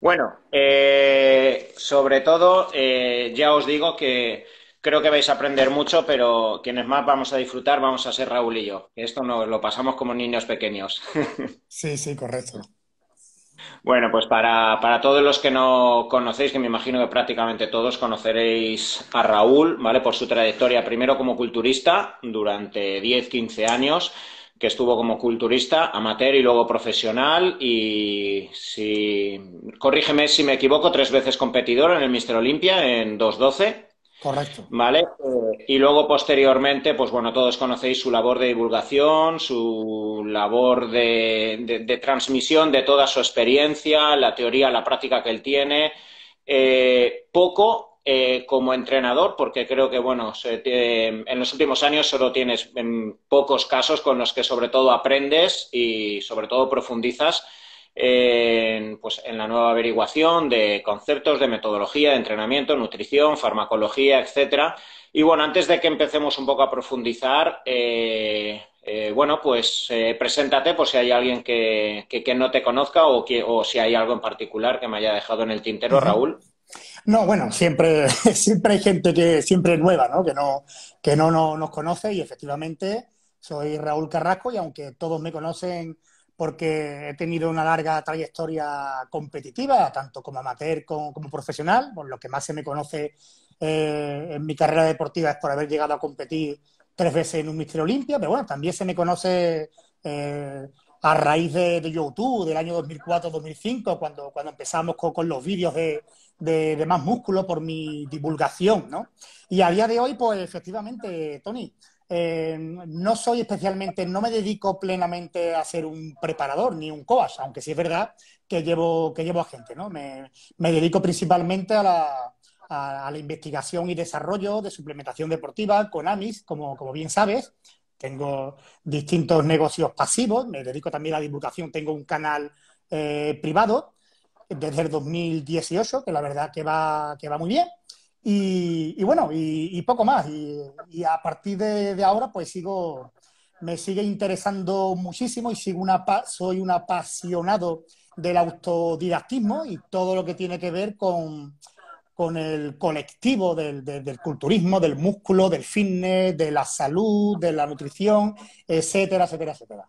Bueno, sobre todo ya os digo que creo que vais a aprender mucho, pero quienes más vamos a disfrutar vamos a ser Raúl y yo. Esto nos lo pasamos como niños pequeños. Sí, sí, correcto. Bueno, pues para todos los que no conocéis, que me imagino que prácticamente todos conoceréis a Raúl, ¿vale? Por su trayectoria, primero como culturista durante 10-15 años, que estuvo como culturista amateur y luego profesional y, si corrígeme si me equivoco, 3 veces competidor en el Mr. Olympia en 2.12. Correcto. ¿Vale? Y luego posteriormente, pues bueno, todos conocéis su labor de divulgación, su labor de transmisión de toda su experiencia, la teoría, la práctica que él tiene, poco como entrenador, porque creo que, bueno, en los últimos años solo tienes pocos casos con los que sobre todo aprendes y sobre todo profundizas pues en la nueva averiguación de conceptos, de metodología, de entrenamiento, nutrición, farmacología, etcétera. Y bueno, antes de que empecemos un poco a profundizar, bueno, pues preséntate por si hay alguien que no te conozca o si hay algo en particular que me haya dejado en el tintero, Raúl. No, bueno, siempre hay gente que siempre es nueva, ¿no? Que no nos conoce y efectivamente soy Raúl Carrasco y aunque todos me conocen porque he tenido una larga trayectoria competitiva, tanto como amateur como profesional. Por lo que más se me conoce en mi carrera deportiva es por haber llegado a competir 3 veces en un Mr. Olympia, pero bueno, también se me conoce a raíz de YouTube del año 2004-2005, cuando empezamos con los vídeos de más músculo por mi divulgación, ¿no? Y a día de hoy, pues efectivamente, Tony, no soy especialmente, no me dedico plenamente a ser un preparador ni un coach, aunque sí es verdad que llevo a gente, ¿no? Me dedico principalmente a la investigación y desarrollo de suplementación deportiva con AMIS, como bien sabes. Tengo distintos negocios pasivos, me dedico también a la divulgación, tengo un canal privado desde el 2018, que la verdad que va muy bien. Y bueno, y poco más. Y a partir de ahora, pues me sigue interesando muchísimo y soy un apasionado del autodidactismo y todo lo que tiene que ver con el colectivo del culturismo, del músculo, del fitness, de la salud, de la nutrición, etcétera, etcétera, etcétera.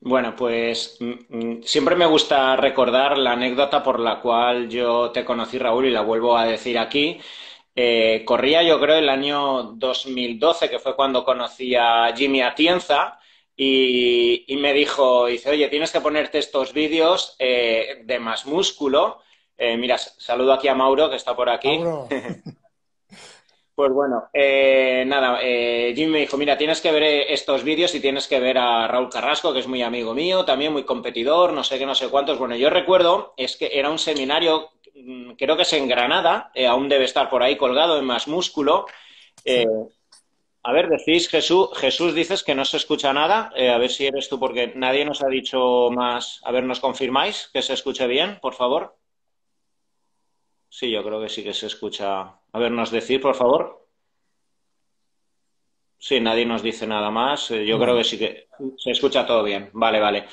Bueno, pues siempre me gusta recordar la anécdota por la cual yo te conocí, Raúl, y la vuelvo a decir aquí. Corría, yo creo, el año 2012, que fue cuando conocí a Jimmy Atienza, y me dijo, dice, oye, tienes que ponerte estos vídeos de más músculo. Mira, saludo aquí a Mauro, que está por aquí. Mauro. Pues bueno, nada, Jimmy me dijo, mira, tienes que ver estos vídeos y tienes que ver a Raúl Carrasco, que es muy amigo mío, también muy competidor, no sé qué, no sé cuántos. Bueno, yo recuerdo, es que era un seminario, creo que es en Granada, aún debe estar por ahí colgado en Más Músculo. A ver, decís, Jesús, dices que no se escucha nada, a ver si eres tú, porque nadie nos ha dicho más. A ver, ¿nos confirmáis que se escuche bien, por favor? Sí, yo creo que sí que se escucha. A ver, ¿nos decís, por favor? Sí, nadie nos dice nada más. Yo creo que sí que se escucha todo bien. Vale, vale.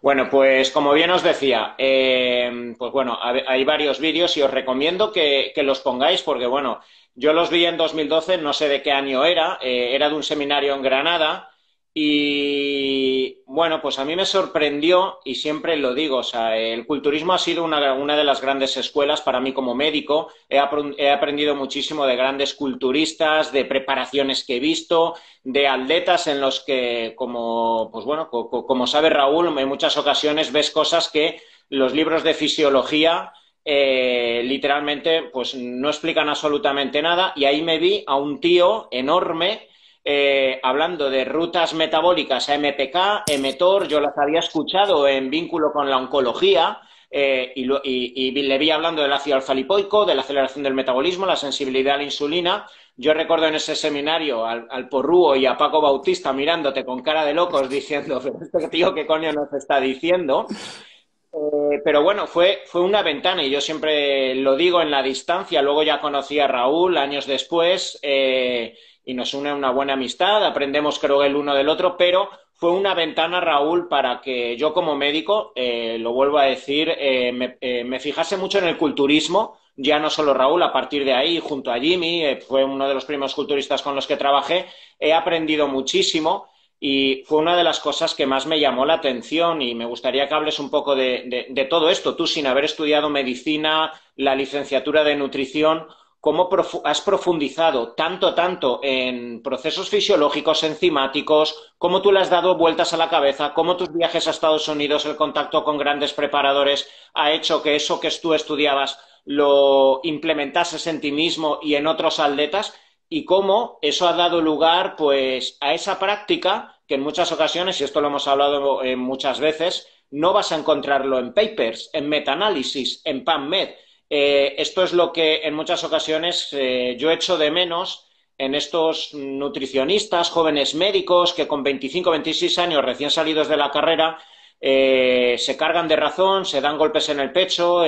Bueno, pues como bien os decía, pues bueno, hay varios vídeos y os recomiendo que los pongáis porque, bueno, yo los vi en 2012, no sé de qué año era, era de un seminario en Granada. Y bueno, pues a mí me sorprendió, y siempre lo digo, o sea, el culturismo ha sido una de las grandes escuelas para mí como médico. He aprendido muchísimo de grandes culturistas, de preparaciones que he visto, de atletas en los que, pues bueno, como sabe Raúl, en muchas ocasiones ves cosas que los libros de fisiología literalmente pues no explican absolutamente nada. Y ahí me vi a un tío enorme hablando de rutas metabólicas a MPK, mTOR, yo las había escuchado en vínculo con la oncología y le vi hablando del ácido alfalipoico, de la aceleración del metabolismo, la sensibilidad a la insulina. Yo recuerdo en ese seminario al Porrúo y a Paco Bautista mirándote con cara de locos diciendo, pero este tío, ¿qué coño nos está diciendo? Pero bueno, fue una ventana y yo siempre lo digo en la distancia. Luego ya conocí a Raúl años después y nos une una buena amistad, aprendemos creo el uno del otro, pero fue una ventana, Raúl, para que yo como médico, lo vuelvo a decir, me fijase mucho en el culturismo, ya no solo Raúl, a partir de ahí, junto a Jimmy, fue uno de los primeros culturistas con los que trabajé, he aprendido muchísimo y fue una de las cosas que más me llamó la atención y me gustaría que hables un poco de todo esto. Tú, sin haber estudiado medicina, la licenciatura de nutrición, ¿cómo has profundizado tanto en procesos fisiológicos, enzimáticos? ¿Cómo tú le has dado vueltas a la cabeza? ¿Cómo tus viajes a Estados Unidos, el contacto con grandes preparadores ha hecho que eso que tú estudiabas lo implementases en ti mismo y en otros atletas? ¿Y cómo eso ha dado lugar, pues, a esa práctica que en muchas ocasiones, y esto lo hemos hablado muchas veces, no vas a encontrarlo en papers, en metaanálisis, en PubMed? Esto es lo que en muchas ocasiones yo echo de menos en estos nutricionistas, jóvenes médicos que con 25, 26 años recién salidos de la carrera se cargan de razón, se dan golpes en el pecho,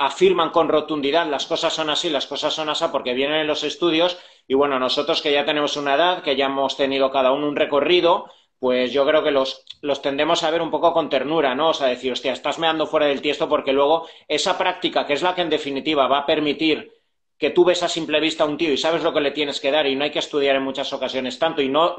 afirman con rotundidad las cosas son así, las cosas son así porque vienen en los estudios y bueno, nosotros que ya tenemos una edad, que ya hemos tenido cada uno un recorrido, pues yo creo que los tendemos a ver un poco con ternura, ¿no? O sea, decir, hostia, estás meando fuera del tiesto porque luego esa práctica, que es la que en definitiva va a permitir que tú ves a simple vista a un tío y sabes lo que le tienes que dar y no hay que estudiar en muchas ocasiones tanto y no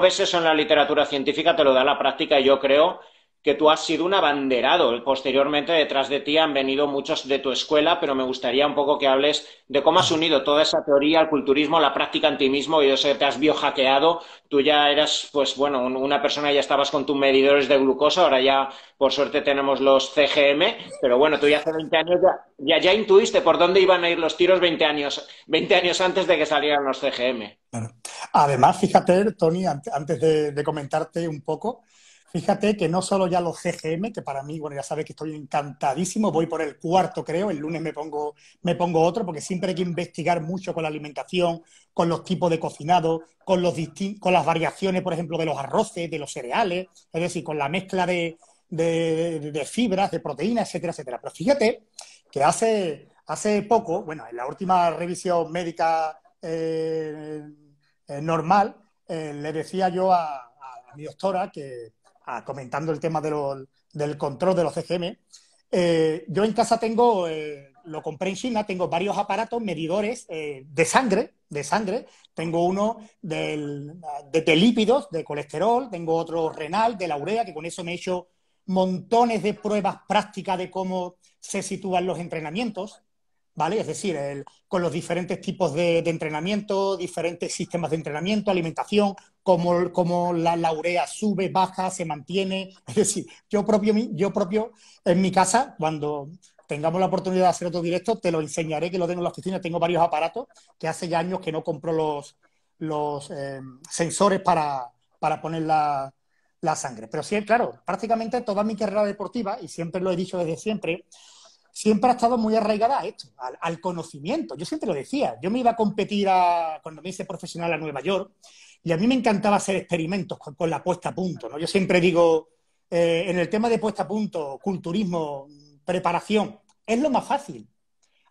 ves eso en la literatura científica, te lo da la práctica y yo creo que tú has sido un abanderado. Posteriormente, detrás de ti han venido muchos de tu escuela, pero me gustaría un poco que hables de cómo has unido toda esa teoría al culturismo, la práctica en ti mismo, y yo sé que te has biohackeado. Tú ya eras, pues bueno, una persona, ya estabas con tus medidores de glucosa, ahora ya, por suerte, tenemos los CGM, pero bueno, tú ya hace 20 años ya intuiste por dónde iban a ir los tiros 20 años antes de que salieran los CGM. Claro. Además, fíjate, Tony, antes de comentarte un poco... Fíjate que no solo ya los CGM, que para mí, bueno, ya sabes que estoy encantadísimo, voy por el cuarto, creo, el lunes me pongo otro, porque siempre hay que investigar mucho con la alimentación, con los tipos de cocinado, con las variaciones, por ejemplo, de los arroces, de los cereales, es decir, con la mezcla de fibras, de proteínas, etcétera, etcétera. Pero fíjate que hace poco, bueno, en la última revisión médica normal, le decía yo a mi doctora que... comentando el tema del control de los CGM, yo en casa tengo, lo compré en China, tengo varios aparatos medidores de sangre, tengo uno de lípidos, de colesterol, tengo otro renal, de la urea, que con eso me he hecho montones de pruebas prácticas de cómo se sitúan los entrenamientos, ¿vale? Es decir, con los diferentes tipos de entrenamiento, diferentes sistemas de entrenamiento, alimentación, cómo la urea sube, baja, se mantiene. Es decir, yo propio en mi casa, cuando tengamos la oportunidad de hacer otro directo, te lo enseñaré, que lo tengo en la oficina, tengo varios aparatos que hace ya años que no compro los sensores para poner la sangre. Pero sí, claro, prácticamente toda mi carrera deportiva, y siempre lo he dicho desde siempre, siempre ha estado muy arraigada a esto, al conocimiento. Yo siempre lo decía. Yo me iba a competir cuando me hice profesional a Nueva York y a mí me encantaba hacer experimentos con la puesta a punto, ¿no? Yo siempre digo, en el tema de puesta a punto, culturismo, preparación, es lo más fácil.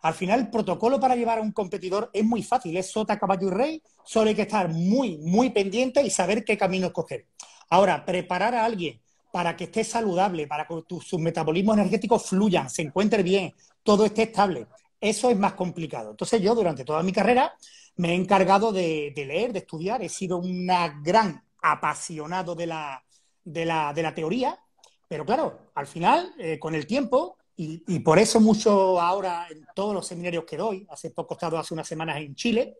Al final, el protocolo para llevar a un competidor es muy fácil. Es sota, caballo y rey. Solo hay que estar muy, muy pendiente y saber qué camino escoger. Ahora, preparar a alguien para que esté saludable, para que sus metabolismos energéticos fluyan, se encuentre bien, todo esté estable. Eso es más complicado. Entonces yo durante toda mi carrera me he encargado de leer, de estudiar. He sido un gran apasionado de la teoría. Pero claro, al final, con el tiempo, y por eso mucho ahora en todos los seminarios que doy, hace poco he estado hace unas semanas en Chile,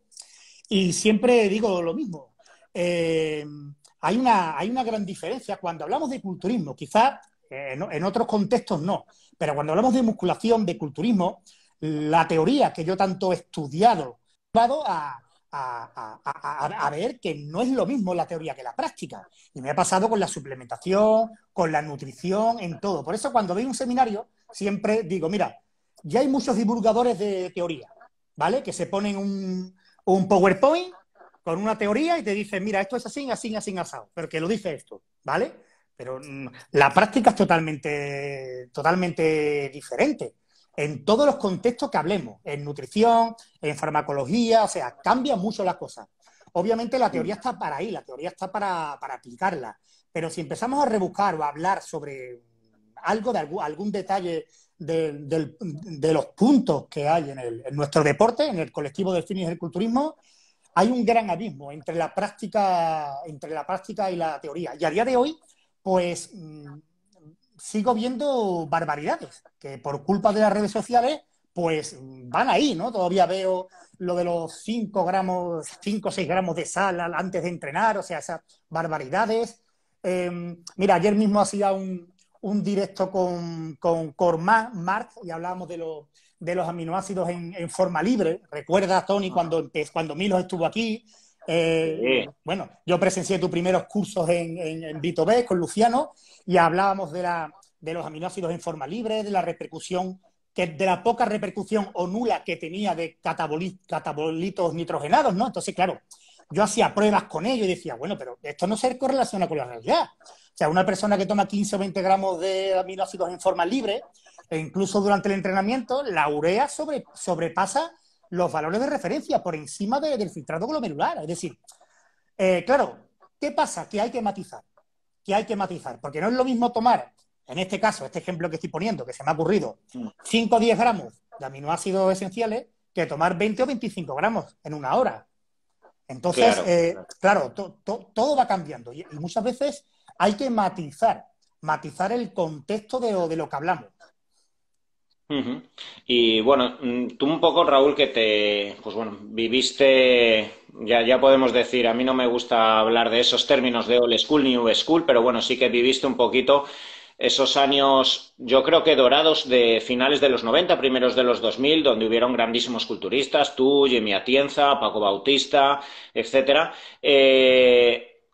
y siempre digo lo mismo. Hay una gran diferencia cuando hablamos de culturismo, quizás en otros contextos no, pero cuando hablamos de musculación, de culturismo, la teoría que yo tanto he estudiado me ha llevado a ver que no es lo mismo la teoría que la práctica. Y me ha pasado con la suplementación, con la nutrición, en todo. Por eso cuando doy un seminario siempre digo, mira, ya hay muchos divulgadores de teoría, ¿vale? Que se ponen un PowerPoint con una teoría y te dicen, mira, esto es así, así, así, asado, pero que lo dice esto, ¿vale? Pero la práctica es totalmente diferente en todos los contextos que hablemos, en nutrición, en farmacología, o sea, cambian mucho las cosas. Obviamente la teoría está para ahí, la teoría está para aplicarla, pero si empezamos a rebuscar o a hablar sobre algo de algún detalle de los puntos que hay en nuestro deporte, en el colectivo del fitness y el culturismo, hay un gran abismo entre la práctica y la teoría. Y a día de hoy, pues sigo viendo barbaridades que por culpa de las redes sociales pues van ahí, ¿no? Todavía veo lo de los 5 o 6 gramos de sal antes de entrenar, o sea, esas barbaridades. Mira, ayer mismo hacía un directo con Mark y hablábamos de los aminoácidos en forma libre. Recuerda, Tony, cuando Milos estuvo aquí. Bueno, yo presencié tus primeros cursos en Vitobest con Luciano y hablábamos de los aminoácidos en forma libre, de la repercusión, de la poca repercusión o nula que tenía de catabolitos nitrogenados, ¿no? Entonces, claro, yo hacía pruebas con ello y decía, bueno, pero esto no se correlaciona con la realidad. O sea, una persona que toma 15 o 20 gramos de aminoácidos en forma libre, e incluso durante el entrenamiento, la urea sobrepasa los valores de referencia por encima del filtrado glomerular. Es decir, claro, ¿qué pasa? Que hay que matizar. Porque no es lo mismo tomar, en este caso, este ejemplo que estoy poniendo, que se me ha ocurrido, 5 o 10 gramos de aminoácidos esenciales que tomar 20 o 25 gramos en una hora. Entonces, claro, todo va cambiando y muchas veces hay que matizar el contexto de lo que hablamos. Y bueno, tú un poco, Raúl, que pues bueno, viviste, ya podemos decir, a mí no me gusta hablar de esos términos de old school, new school, pero bueno, sí que viviste un poquito esos años, yo creo que dorados, de finales de los 90, primeros de los 2000, donde hubieron grandísimos culturistas, tú, Jimmy Atienza, Paco Bautista, etcétera.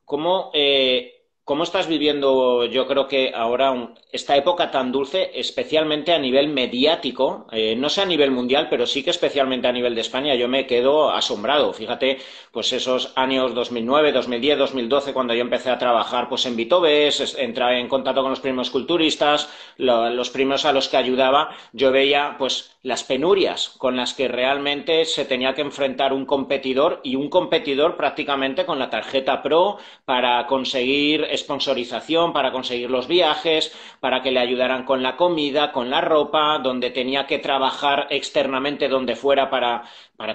¿Cómo estás viviendo, yo creo que ahora, esta época tan dulce, especialmente a nivel mediático? No sé a nivel mundial, pero sí que especialmente a nivel de España, yo me quedo asombrado. Fíjate, pues esos años 2009, 2010, 2012, cuando yo empecé a trabajar pues en Vitobest, entré en contacto con los primeros culturistas, los primeros a los que ayudaba, yo veía pues las penurias con las que realmente se tenía que enfrentar un competidor, y un competidor prácticamente con la tarjeta pro, para conseguir sponsorización, para conseguir los viajes, para que le ayudaran con la comida, con la ropa, donde tenía que trabajar externamente donde fuera para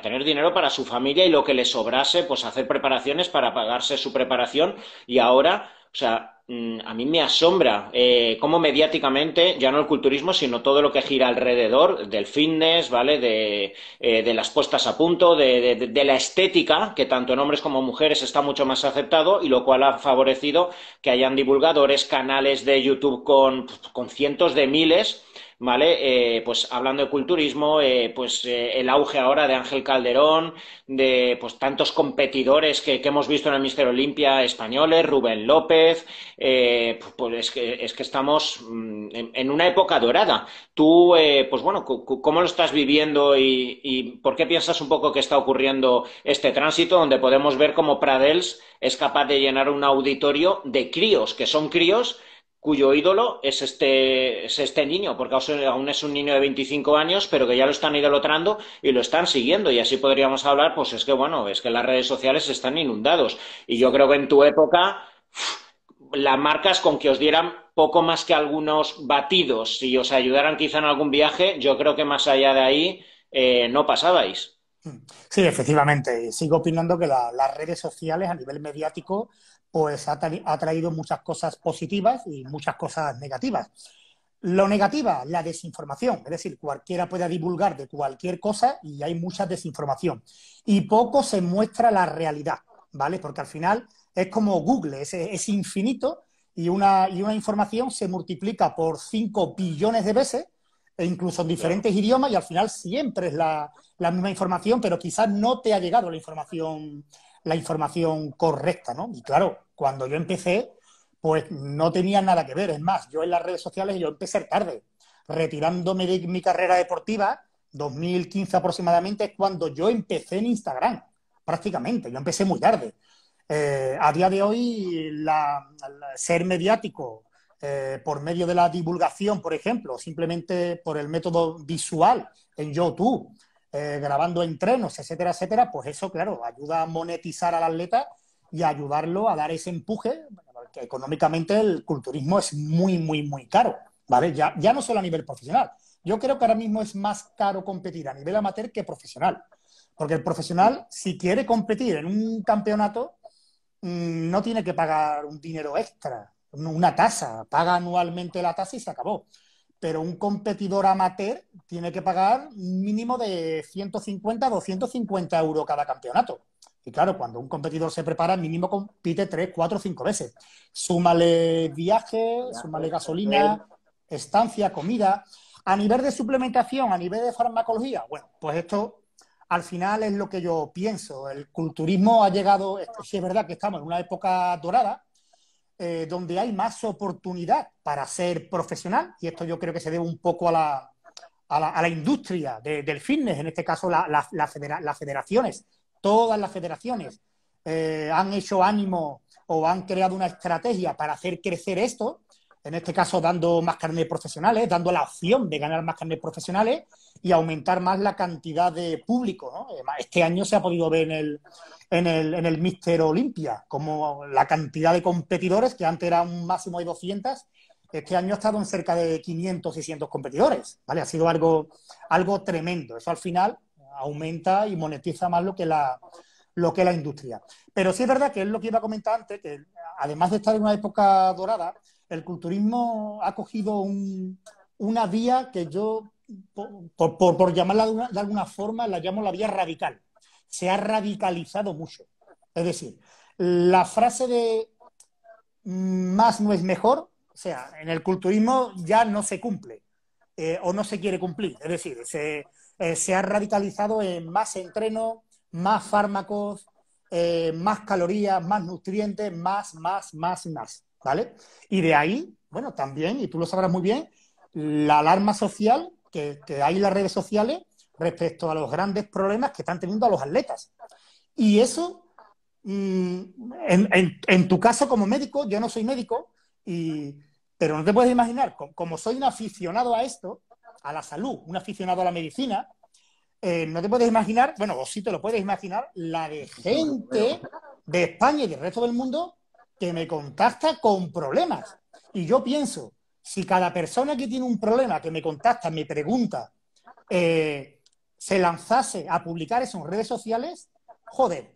tener dinero para su familia, y lo que le sobrase, pues hacer preparaciones para pagarse su preparación. Y ahora, o sea, a mí me asombra cómo mediáticamente, ya no el culturismo, sino todo lo que gira alrededor del fitness, ¿vale? De las puestas a punto, de la estética, que tanto en hombres como mujeres está mucho más aceptado, y lo cual ha favorecido que hayan divulgadores, canales de YouTube con cientos de miles, ¿vale? Pues hablando de culturismo, el auge ahora de Ángel Calderón, de pues tantos competidores que hemos visto en el Mr. Olympia españoles, Rubén López, pues es que estamos en una época dorada. Tú, pues bueno, ¿cómo lo estás viviendo y por qué piensas un poco que está ocurriendo este tránsito, donde podemos ver cómo Pradels es capaz de llenar un auditorio de críos, que son críos, cuyo ídolo es este niño, porque aún es un niño de 25 años, pero que ya lo están idolatrando y lo están siguiendo? Y así podríamos hablar, pues es que, bueno, es que las redes sociales están inundados. Y yo creo que en tu época, las marcas, con que os dieran poco más que algunos batidos y os ayudaran quizá en algún viaje, yo creo que más allá de ahí no pasabais. Sí, efectivamente. Sigo opinando que las redes sociales a nivel mediático pues ha traído muchas cosas positivas y muchas cosas negativas. Lo negativo, la desinformación, es decir, cualquiera puede divulgar de cualquier cosa y hay mucha desinformación. Y poco se muestra la realidad, ¿vale? Porque al final es como Google, es infinito, y una información se multiplica por 5 billones de veces, e incluso en diferentes idiomas, y al final siempre es la misma información, pero quizás no te ha llegado la información correcta, ¿no? Y claro, cuando yo empecé, pues no tenía nada que ver. Es más, yo en las redes sociales empecé tarde. Retirándome de mi carrera deportiva, 2015 aproximadamente, es cuando yo empecé en Instagram, prácticamente. Yo empecé muy tarde. A día de hoy, ser mediático por medio de la divulgación, por ejemplo, simplemente por el método visual en YouTube, grabando entrenos, etcétera, etcétera, pues eso, claro, ayuda a monetizar al atleta y a ayudarlo a dar ese empuje, que económicamente el culturismo es muy, muy, muy caro, ¿vale? Ya no solo a nivel profesional. Yo creo que ahora mismo es más caro competir a nivel amateur que profesional. Porque el profesional, si quiere competir en un campeonato, no tiene que pagar un dinero extra, una tasa. Paga anualmente la tasa y se acabó. Pero un competidor amateur tiene que pagar un mínimo de 150, 250 euros cada campeonato. Y claro, cuando un competidor se prepara, mínimo compite 3, 4, 5 veces. Súmale viaje, súmale gasolina, estancia, comida. A nivel de suplementación, a nivel de farmacología, bueno, pues esto al final es lo que yo pienso. El culturismo ha llegado, sí es verdad que estamos en una época dorada, donde hay más oportunidad para ser profesional, y esto yo creo que se debe un poco a la industria del fitness, en este caso las federaciones. Todas las federaciones han hecho ánimo o han creado una estrategia para hacer crecer esto, en este caso dando más carnets profesionales, dando la opción de ganar más carnets profesionales y aumentar más la cantidad de público, ¿no? Este año se ha podido ver en el Mr. Olympia, como la cantidad de competidores, que antes era un máximo de 200, este año ha estado en cerca de 500, 600 competidores, ¿vale? Ha sido algo tremendo. Eso al final aumenta y monetiza más lo que la industria. Pero sí es verdad que es lo que iba a comentar antes, que además de estar en una época dorada, el culturismo ha cogido una vía que yo, por llamarla de alguna forma, la llamo la vía radical. Se ha radicalizado mucho. Es decir, la frase de más no es mejor, o sea, en el culturismo ya no se cumple o no se quiere cumplir. Es decir, se ha radicalizado en más entreno, más fármacos, más calorías, más nutrientes, más, ¿vale? Y de ahí, bueno, también, y tú lo sabrás muy bien, la alarma social que hay en las redes sociales respecto a los grandes problemas que están teniendo a los atletas. Y eso, en tu caso como médico, yo no soy médico, pero no te puedes imaginar, como soy un aficionado a esto, a la salud, un aficionado a la medicina, no te puedes imaginar, bueno, o sí te lo puedes imaginar, la de gente de España y del resto del mundo que me contacta con problemas. Y yo pienso, si cada persona que tiene un problema, que me contacta, me pregunta, se lanzase a publicar eso en redes sociales, joder,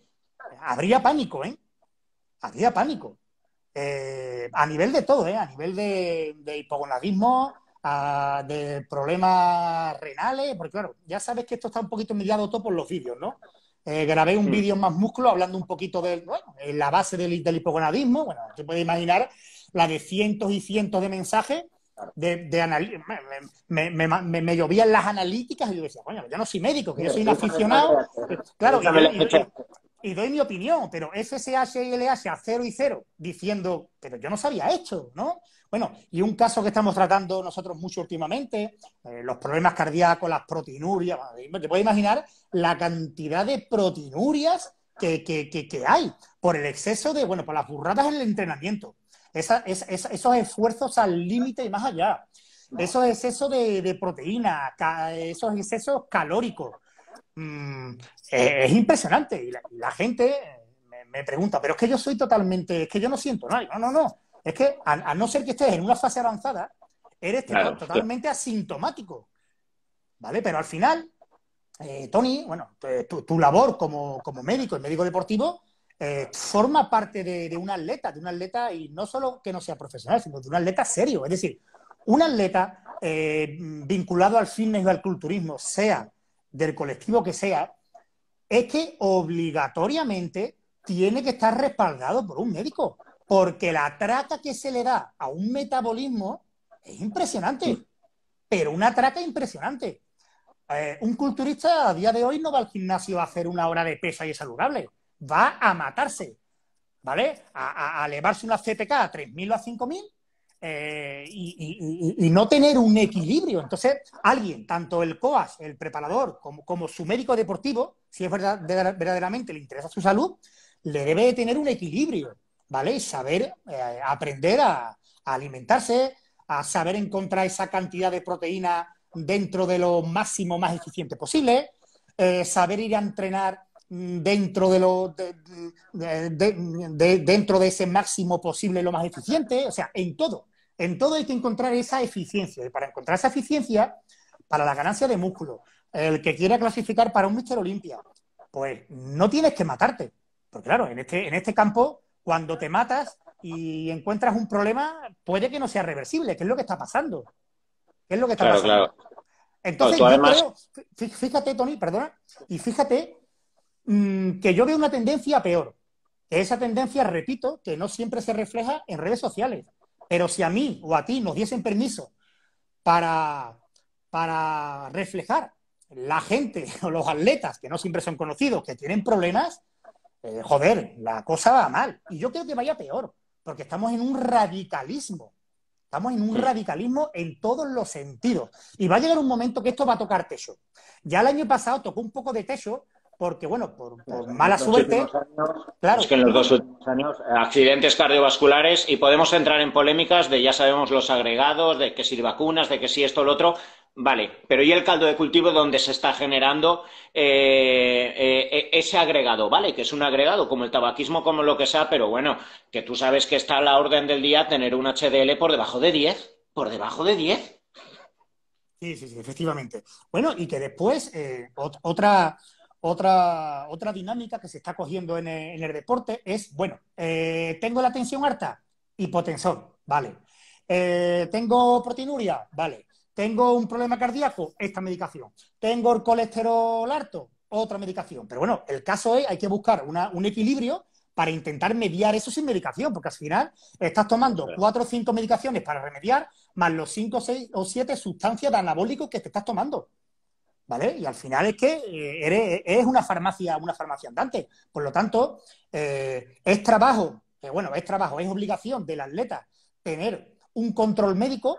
habría pánico, ¿eh? Habría pánico. A nivel de todo, ¿eh? A nivel de hipogonadismo, de problemas renales, porque claro, ya sabes que esto está un poquito mediado todo por los vídeos, ¿no? Grabé un vídeo en Más Músculo hablando un poquito de, bueno, la base del hipogonadismo. Bueno, te puedes imaginar la de cientos y cientos de mensajes de me llovían las analíticas y yo decía, bueno, yo no soy médico, que yo soy un aficionado, claro, y doy mi opinión, pero FSH y LH a 0 y 0, diciendo, pero yo no sabía esto, ¿no? Bueno, y un caso que estamos tratando nosotros mucho últimamente, los problemas cardíacos, las proteinurias. Te puedes imaginar la cantidad de proteinurias que hay por el exceso de, bueno, por las burradas en el entrenamiento. Esos esfuerzos al límite y más allá. Esos excesos de proteína, esos excesos calóricos. Es impresionante. Y la gente me pregunta, pero es que yo soy totalmente, es que yo no siento nada. No. Es que, a no ser que estés en una fase avanzada, eres totalmente asintomático, ¿vale? Pero al final, Tony, bueno, tu labor como médico y médico deportivo forma parte de un atleta, y no solo que no sea profesional, sino de un atleta serio. Es decir, un atleta vinculado al fitness y al culturismo, sea del colectivo que sea, es que obligatoriamente tiene que estar respaldado por un médico. Porque la traca que se le da a un metabolismo es impresionante, pero una traca impresionante. Un culturista a día de hoy no va al gimnasio a hacer una hora de peso y es saludable, va a matarse, ¿vale? A elevarse una CPK a 3.000 o a 5.000 y no tener un equilibrio. Entonces, alguien, tanto el coach, el preparador, como su médico deportivo, si es verdad, verdaderamente le interesa su salud, le debe de tener un equilibrio, ¿vale? Y saber aprender a alimentarse, a saber encontrar esa cantidad de proteína dentro de lo máximo más eficiente posible, saber ir a entrenar dentro de, dentro de ese máximo posible, lo más eficiente, o sea, en todo. En todo hay que encontrar esa eficiencia. Y para encontrar esa eficiencia, para la ganancia de músculo, el que quiera clasificar para un Mr. Olympia, pues no tienes que matarte. Porque claro, en este campo, cuando te matas y encuentras un problema, puede que no sea reversible, que es lo que está pasando. ¿Qué es lo que está pasando? Claro. Entonces, no, yo creo, fíjate, Tony, perdona, y fíjate que yo veo una tendencia peor. Que esa tendencia, repito, que no siempre se refleja en redes sociales. Pero si a mí o a ti nos diesen permiso para reflejar la gente o los atletas, que no siempre son conocidos, que tienen problemas, joder, la cosa va mal. Y yo creo que vaya peor, porque estamos en un radicalismo. Estamos en un radicalismo en todos los sentidos. Y va a llegar un momento que esto va a tocar techo. Ya el año pasado tocó un poco de techo, porque, bueno, por mala suerte... Claro. Es que en los dos últimos años, accidentes cardiovasculares, y podemos entrar en polémicas de, ya sabemos, los agregados, de que si vacunas, de que si esto, lo otro... Vale, pero ¿y el caldo de cultivo donde se está generando ese agregado? Vale, que es un agregado, como el tabaquismo, como lo que sea, pero bueno, que tú sabes que está a la orden del día tener un HDL por debajo de 10, por debajo de 10. Sí, sí, sí, efectivamente. Bueno, y que después otra dinámica que se está cogiendo en el deporte es, bueno, tengo la tensión alta, hipotensor, vale. Tengo proteinuria, vale. Tengo un problema cardíaco, esta medicación. Tengo el colesterol alto, otra medicación. Pero bueno, el caso es, hay que buscar un equilibrio para intentar mediar eso sin medicación, porque al final estás tomando 4 o 5 medicaciones para remediar, más los 5, 6 o 7 sustancias de anabólicos que te estás tomando. ¿Vale? Y al final es que es una farmacia andante. Por lo tanto, es obligación del atleta tener un control médico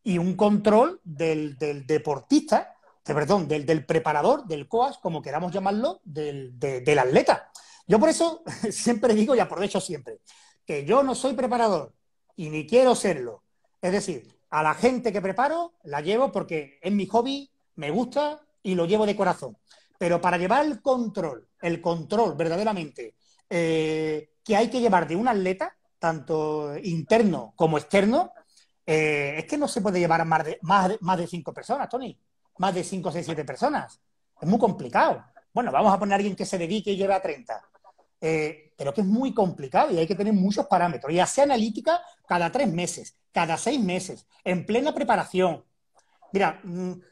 y un control del deportista, del preparador, del coach, como queramos llamarlo, del atleta. Yo por eso siempre digo y aprovecho siempre que yo no soy preparador y ni quiero serlo. Es decir, a la gente que preparo la llevo porque es mi hobby, me gusta y lo llevo de corazón. Pero para llevar el control verdaderamente que hay que llevar de un atleta, tanto interno como externo, es que no se puede llevar más de 5 personas, Tony. Más de 5, 6, 7 personas. Es muy complicado. Bueno, vamos a poner a alguien que se dedique y lleve a 30. Pero que es muy complicado y hay que tener muchos parámetros. Y hacer analítica cada 3 meses, cada 6 meses, en plena preparación. Mira,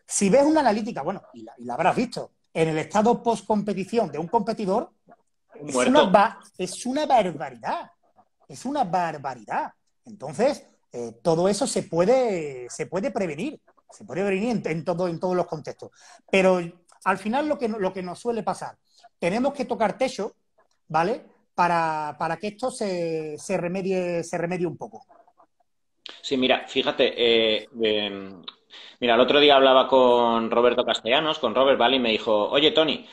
si ves una analítica, bueno, y la habrás visto, en el estado post-competición de un competidor, es una barbaridad. Es una barbaridad. Entonces... todo eso se puede prevenir, en todos los contextos. Pero al final lo que nos suele pasar, tenemos que tocar techo, ¿vale? Para que esto se remedie un poco. Sí, mira, fíjate, mira, el otro día hablaba con Roberto Castellanos, con Robert, ¿vale? Y me dijo, oye, Tony,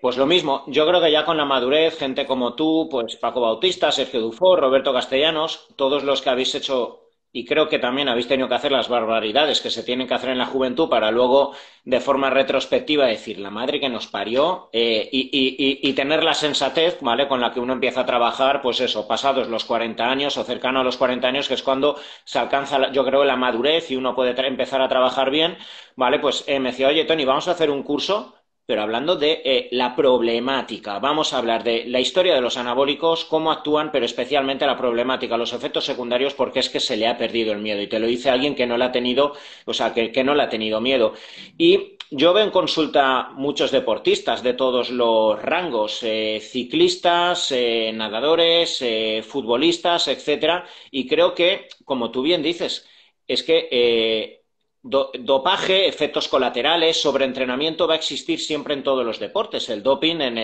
pues lo mismo, yo creo que ya con la madurez, gente como tú, pues Paco Bautista, Sergio Dufour, Roberto Castellanos, todos los que habéis hecho, y creo que también habéis tenido que hacer las barbaridades que se tienen que hacer en la juventud para luego, de forma retrospectiva, decir, la madre que nos parió, y tener la sensatez, ¿vale?, con la que uno empieza a trabajar, pues eso, pasados los 40 años o cercano a los 40 años, que es cuando se alcanza, yo creo, la madurez y uno puede empezar a trabajar bien, ¿vale? Pues me decía, oye, Tony, vamos a hacer un curso... Pero hablando de la problemática, vamos a hablar de la historia de los anabólicos, cómo actúan, pero especialmente la problemática, los efectos secundarios, porque es que se le ha perdido el miedo. Y te lo dice alguien que no le ha tenido, o sea, que no le ha tenido miedo. Y yo veo en consulta muchos deportistas de todos los rangos, ciclistas, nadadores, futbolistas, etcétera. Y creo que, como tú bien dices, es que... dopaje, efectos colaterales, sobreentrenamiento va a existir siempre en todos los deportes. El doping en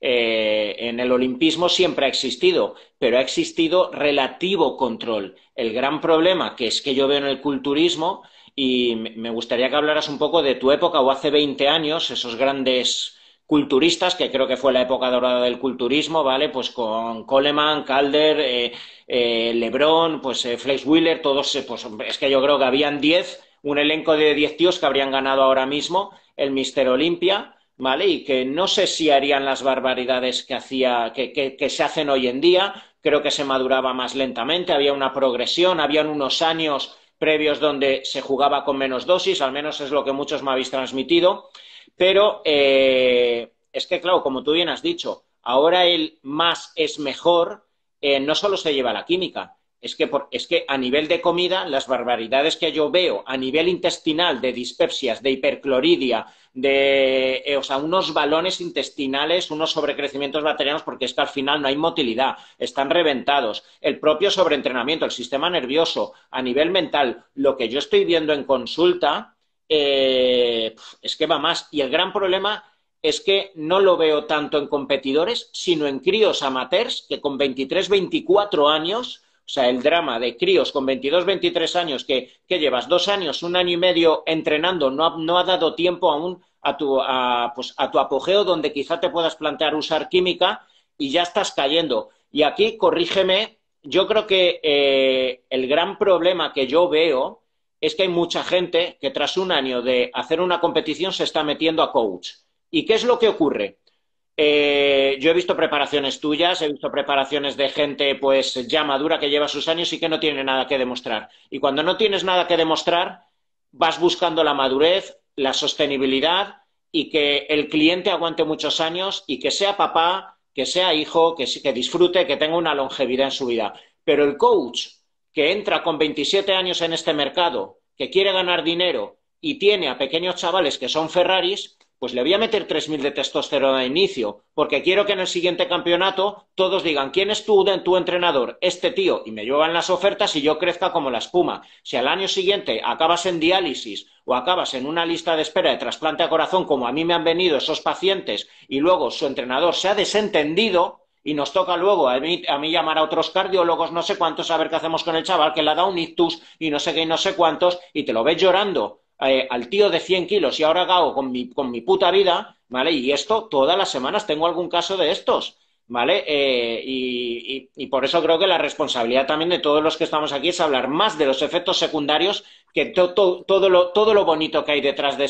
el olimpismo siempre ha existido, pero ha existido relativo control. El gran problema que es que yo veo en el culturismo, y me gustaría que hablaras un poco de tu época o hace 20 años, esos grandes culturistas, que creo que fue la época dorada del culturismo, ¿vale? Pues con Coleman, Calder, Levrone, pues Flex Wheeler, todos, pues es que yo creo que habían 10... Un elenco de 10 tíos que habrían ganado ahora mismo el Mr. Olympia, ¿vale? Y que no sé si harían las barbaridades que hacía, que se hacen hoy en día. Creo que se maduraba más lentamente, había una progresión, habían unos años previos donde se jugaba con menos dosis, al menos es lo que muchos me habéis transmitido, pero es que, claro, como tú bien has dicho, ahora el más es mejor, no solo se lleva la química, es que a nivel de comida, las barbaridades que yo veo a nivel intestinal de dispepsias, de hipercloridia, de unos balones intestinales, unos sobrecrecimientos bacterianos, porque es que al final no hay motilidad, están reventados, el propio sobreentrenamiento, el sistema nervioso, a nivel mental, lo que yo estoy viendo en consulta es que va más. Y el gran problema es que no lo veo tanto en competidores, sino en críos amateurs que con 23, 24 años... O sea, el drama de críos con 22, 23 años que llevas 2 años, 1 año y medio entrenando, no ha dado tiempo aún a tu apogeo, donde quizá te puedas plantear usar química y ya estás cayendo. Y aquí, corrígeme, yo creo que el gran problema que yo veo es que hay mucha gente que tras 1 año de hacer una competición se está metiendo a coach. ¿Y qué es lo que ocurre? Yo he visto preparaciones tuyas, he visto preparaciones de gente pues ya madura que lleva sus años y que no tiene nada que demostrar. Y cuando no tienes nada que demostrar, vas buscando la madurez, la sostenibilidad y que el cliente aguante muchos años y que sea papá, que sea hijo, que disfrute, que tenga una longevidad en su vida. Pero el coach que entra con 27 años en este mercado, que quiere ganar dinero y tiene a pequeños chavales que son Ferraris, pues le voy a meter 3000 de testosterona de inicio, porque quiero que en el siguiente campeonato todos digan, ¿quién es tu entrenador? Este tío, y me llevan las ofertas y yo crezca como la espuma. Si al año siguiente acabas en diálisis o acabas en una lista de espera de trasplante a corazón, como a mí me han venido esos pacientes, y luego su entrenador se ha desentendido y nos toca luego a mí llamar a otros cardiólogos, no sé cuántos, a ver qué hacemos con el chaval, que le ha dado un ictus y no sé qué y no sé cuántos, y te lo ves llorando al tío de 100 kilos y ahora hago con mi puta vida, ¿vale? Y esto, todas las semanas tengo algún caso de estos, ¿vale? Y por eso creo que la responsabilidad también de todos los que estamos aquí es hablar más de los efectos secundarios que todo lo bonito que hay detrás de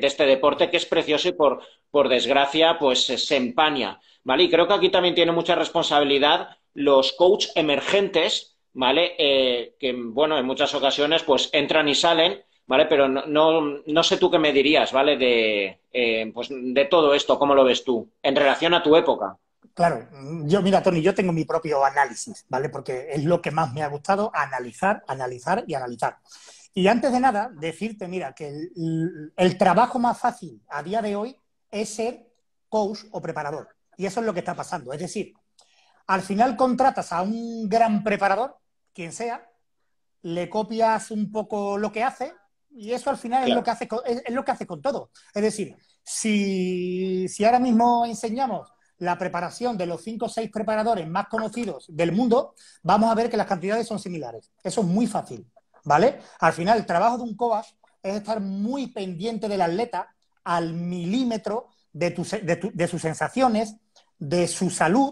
este deporte, que es precioso y por desgracia, pues se empaña, ¿vale? Y creo que aquí también tiene mucha responsabilidad los coach emergentes, ¿vale? Que, bueno, en muchas ocasiones, pues entran y salen, ¿vale? Pero no sé tú qué me dirías, ¿vale? De todo esto, ¿cómo lo ves tú? En relación a tu época. Claro. Mira, Tony, yo tengo mi propio análisis, ¿vale? Porque es lo que más me ha gustado, analizar y analizar. Y antes de nada, decirte, mira, que el trabajo más fácil a día de hoy es ser coach o preparador. Y eso es lo que está pasando. Es decir, al final contratas a un gran preparador, quien sea, le copias un poco lo que hace. Y eso al final claro. es lo que hace con todo. Es decir, si ahora mismo enseñamos la preparación de los 5 o 6 preparadores más conocidos del mundo, vamos a ver que las cantidades son similares. Eso es muy fácil, ¿vale? Al final, el trabajo de un coach es estar muy pendiente del atleta al milímetro de sus sensaciones, de su salud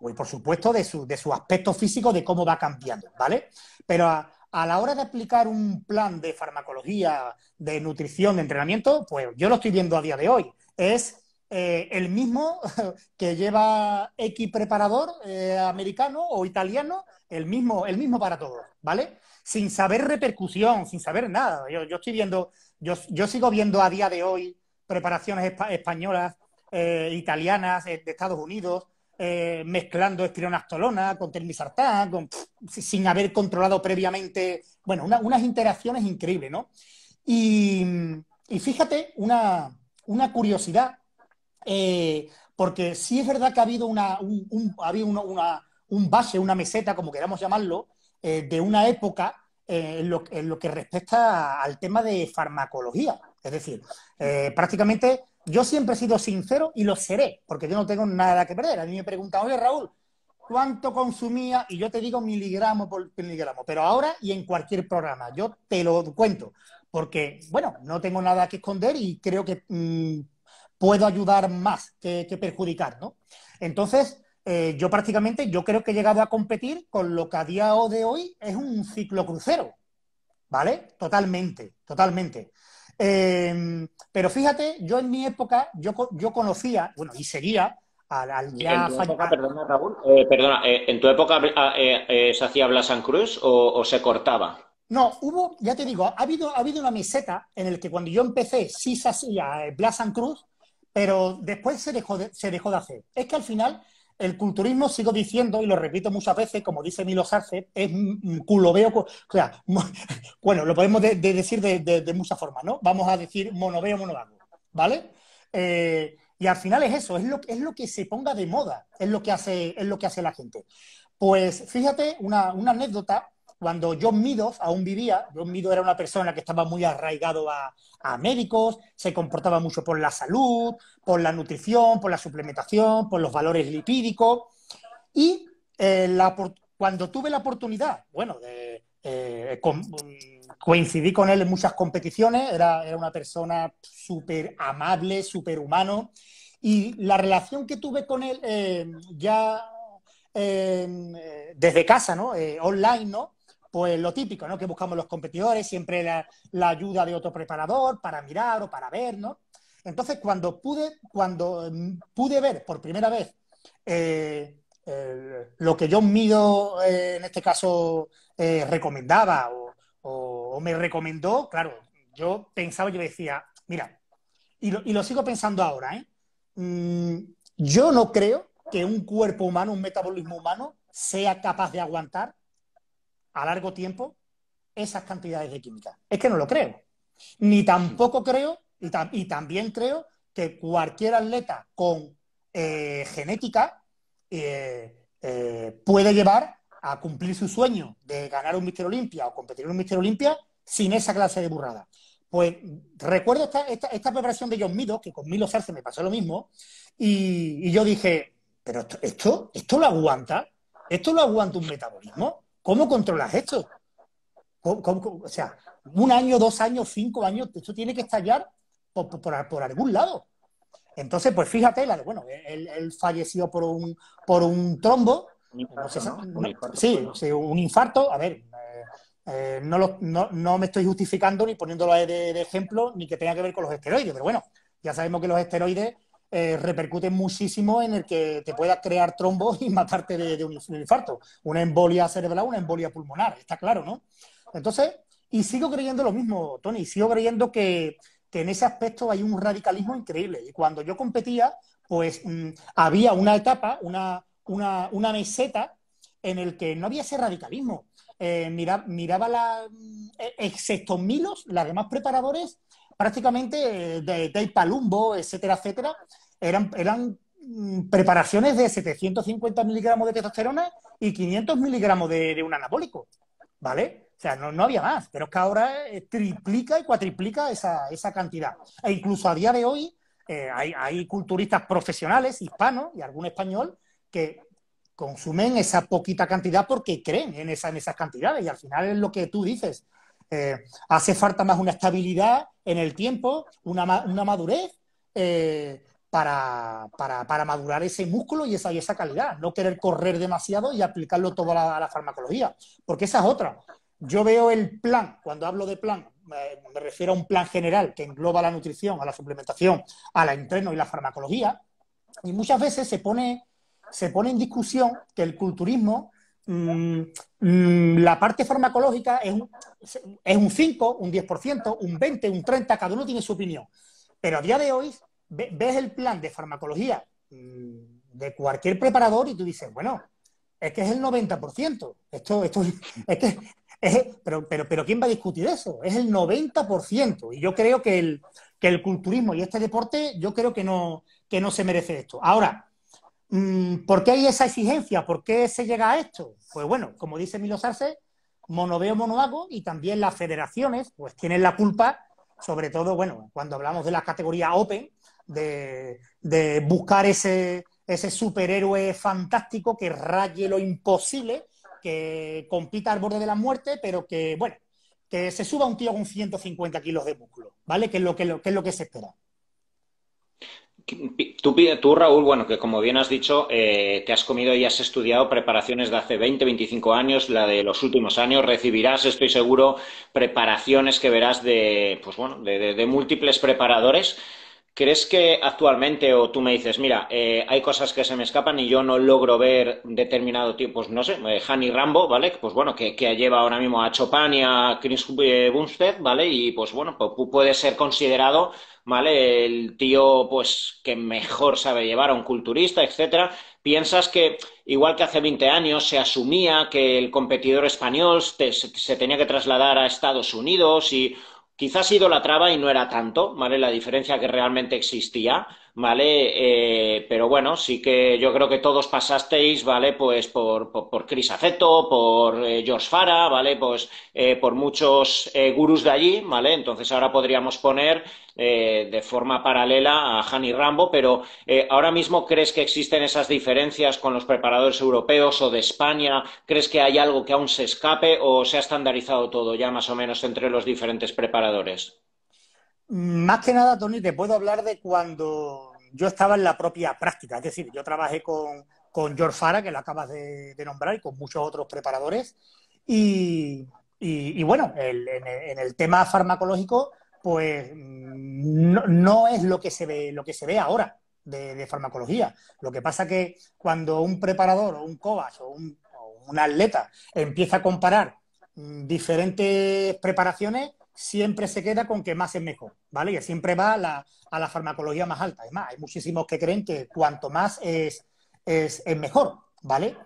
y, por supuesto, de su aspecto físico, de cómo va cambiando, ¿vale? Pero a la hora de aplicar un plan de farmacología, de nutrición, de entrenamiento, pues yo lo estoy viendo a día de hoy. Es el mismo que lleva X preparador americano o italiano, el mismo para todos, ¿vale? Sin saber repercusión, sin saber nada. Yo sigo viendo a día de hoy preparaciones españolas, italianas, de Estados Unidos, mezclando espironolactona con telmisartán, sin haber controlado previamente, bueno, unas interacciones increíbles, ¿no? Y fíjate, una curiosidad, porque sí es verdad que ha habido un base, una meseta, como queramos llamarlo, de una época en lo que respecta al tema de farmacología. Es decir, prácticamente... Yo siempre he sido sincero y lo seré, porque yo no tengo nada que perder. A mí me preguntan, oye, Raúl, ¿cuánto consumía? Y yo te digo miligramo por miligramo, pero ahora y en cualquier programa. Yo te lo cuento, porque, bueno, no tengo nada que esconder y creo que puedo ayudar más que perjudicar, ¿no? Entonces, yo prácticamente, yo creo que he llegado a competir con lo que a día de hoy es un ciclocrucero, ¿vale? Totalmente. Pero fíjate, yo en mi época, yo conocía, bueno, y seguía al ya... En tu época, perdona, Raúl, ¿en tu época se hacía Blasan Cruz o se cortaba? No, hubo, ya te digo, ha habido una meseta en el que cuando yo empecé sí se hacía Blasan Cruz, pero después se dejó de hacer. Es que al final el culturismo, sigo diciendo y lo repito muchas veces, como dice Milos Sarcev, es culoveo, o sea, bueno, lo podemos decir de muchas formas, ¿no? Vamos a decir monoveo, monovago, ¿vale? Y al final es eso, es lo que se ponga de moda, es lo que hace la gente. Pues fíjate una anécdota. Cuando John Meadows aún vivía, John Meadows era una persona que estaba muy arraigado a médicos, se comportaba mucho por la salud, por la nutrición, por la suplementación, por los valores lipídicos. Y cuando tuve la oportunidad, bueno, coincidí con él en muchas competiciones, era una persona súper amable, súper humano, y la relación que tuve con él desde casa, ¿no? Online, ¿no? Pues lo típico, ¿no? Que buscamos los competidores, siempre la ayuda de otro preparador para mirar o para ver, ¿no? Entonces, cuando pude ver por primera vez lo que John Meadows, en este caso, recomendaba o me recomendó, claro, yo pensaba, yo decía, mira, y lo sigo pensando ahora, ¿eh? Yo no creo que un cuerpo humano, un metabolismo humano, sea capaz de aguantar a largo tiempo esas cantidades de química. Es que no lo creo. Ni tampoco creo, y también creo que cualquier atleta con genética puede llevar a cumplir su sueño de ganar un Mr. Olympia o competir en un Mr. Olympia sin esa clase de burrada. Pues recuerdo esta preparación de John Meadows, que con Milos Sarcev me pasó lo mismo, y yo dije, pero esto lo aguanta, esto lo aguanta un metabolismo. ¿Cómo controlas esto? O sea, 1 año, 2 años, 5 años, esto tiene que estallar por algún lado. Entonces, pues fíjate, bueno, él falleció por un trombo. Un infarto, no sé, ¿no? Un infarto, sí, sí, un infarto. A ver, no me estoy justificando ni poniéndolo de ejemplo, ni que tenga que ver con los esteroides, pero bueno, ya sabemos que los esteroides repercuten muchísimo en el que te puedas crear trombos y matarte de un infarto, una embolia cerebral, una embolia pulmonar, está claro, ¿no? Entonces, y sigo creyendo lo mismo, Tony, sigo creyendo que en ese aspecto hay un radicalismo increíble. Y cuando yo competía, pues había una etapa, una meseta en el que no había ese radicalismo. Miraba excepto Milos, las demás preparadores, prácticamente de Dave Palumbo, etcétera, etcétera, eran preparaciones de 750 miligramos de testosterona y 500 miligramos de un anabólico, ¿vale? O sea, no había más, pero es que ahora triplica y cuatriplica esa cantidad. E incluso a día de hoy hay culturistas profesionales, hispanos y algún español, que consumen esa poquita cantidad porque creen en esas cantidades, y al final es lo que tú dices. Hace falta más una estabilidad en el tiempo, una madurez para madurar ese músculo y esa calidad. No querer correr demasiado y aplicarlo todo a la farmacología, porque esa es otra. Yo veo el plan, cuando hablo de plan, me refiero a un plan general que engloba la nutrición, a la suplementación, al entreno y la farmacología, y muchas veces se pone en discusión que el culturismo... la parte farmacológica es un 5, un 10%, un 20, un 30, cada uno tiene su opinión. Pero a día de hoy ves el plan de farmacología de cualquier preparador y tú dices, bueno, es que es el 90%. Esto es que es, pero ¿quién va a discutir eso? Es el 90%. Y yo creo que el culturismo y este deporte, yo creo que no se merece esto. Ahora, ¿por qué hay esa exigencia? ¿Por qué se llega a esto? Pues bueno, como dice Milos Sarcev, monoveo, monovago, y también las federaciones pues tienen la culpa, sobre todo, bueno, cuando hablamos de la categoría Open, de buscar ese superhéroe fantástico que raye lo imposible, que compita al borde de la muerte, pero que, bueno, que se suba un tío con 150 kilos de músculo, ¿vale? Que es lo que se espera. Tú, Raúl, bueno, que como bien has dicho, te has comido y has estudiado preparaciones de hace 20, 25 años, la de los últimos años. Recibirás, estoy seguro, preparaciones que verás de, pues bueno, de múltiples preparadores. ¿Crees que actualmente, o tú me dices, mira, hay cosas que se me escapan y yo no logro ver determinado tipo, pues no sé, Hany Rambod, ¿vale? Pues bueno, que lleva ahora mismo a Chopin y a Chris Bumstead, ¿vale? Y pues bueno, pues puede ser considerado, ¿vale?, el tío pues que mejor sabe llevar, a un culturista, etcétera. ¿Piensas que, igual que hace 20 años se asumía que el competidor español se tenía que trasladar a Estados Unidos y quizás idolatraba y no era tanto, ¿vale?, la diferencia que realmente existía, ¿vale? Pero bueno, sí que yo creo que todos pasasteis, ¿vale?, pues por Chris Aceto, por George Farah, ¿vale?, pues por muchos gurús de allí, ¿vale? Entonces ahora podríamos poner de forma paralela a Hany Rambod, pero ahora mismo, ¿crees que existen esas diferencias con los preparadores europeos o de España? ¿Crees que hay algo que aún se escape o se ha estandarizado todo ya más o menos entre los diferentes preparadores? Más que nada, Tony, te puedo hablar de cuando yo estaba en la propia práctica. Es decir, yo trabajé con George Farah, que lo acabas de nombrar, y con muchos otros preparadores. Y bueno, en el tema farmacológico, pues no es lo que se ve ahora de farmacología. Lo que pasa que cuando un preparador o un coach o un atleta empieza a comparar diferentes preparaciones, siempre se queda con que más es mejor, ¿vale? Y siempre va a la farmacología más alta. Es más, hay muchísimos que creen que cuanto más es mejor, ¿vale?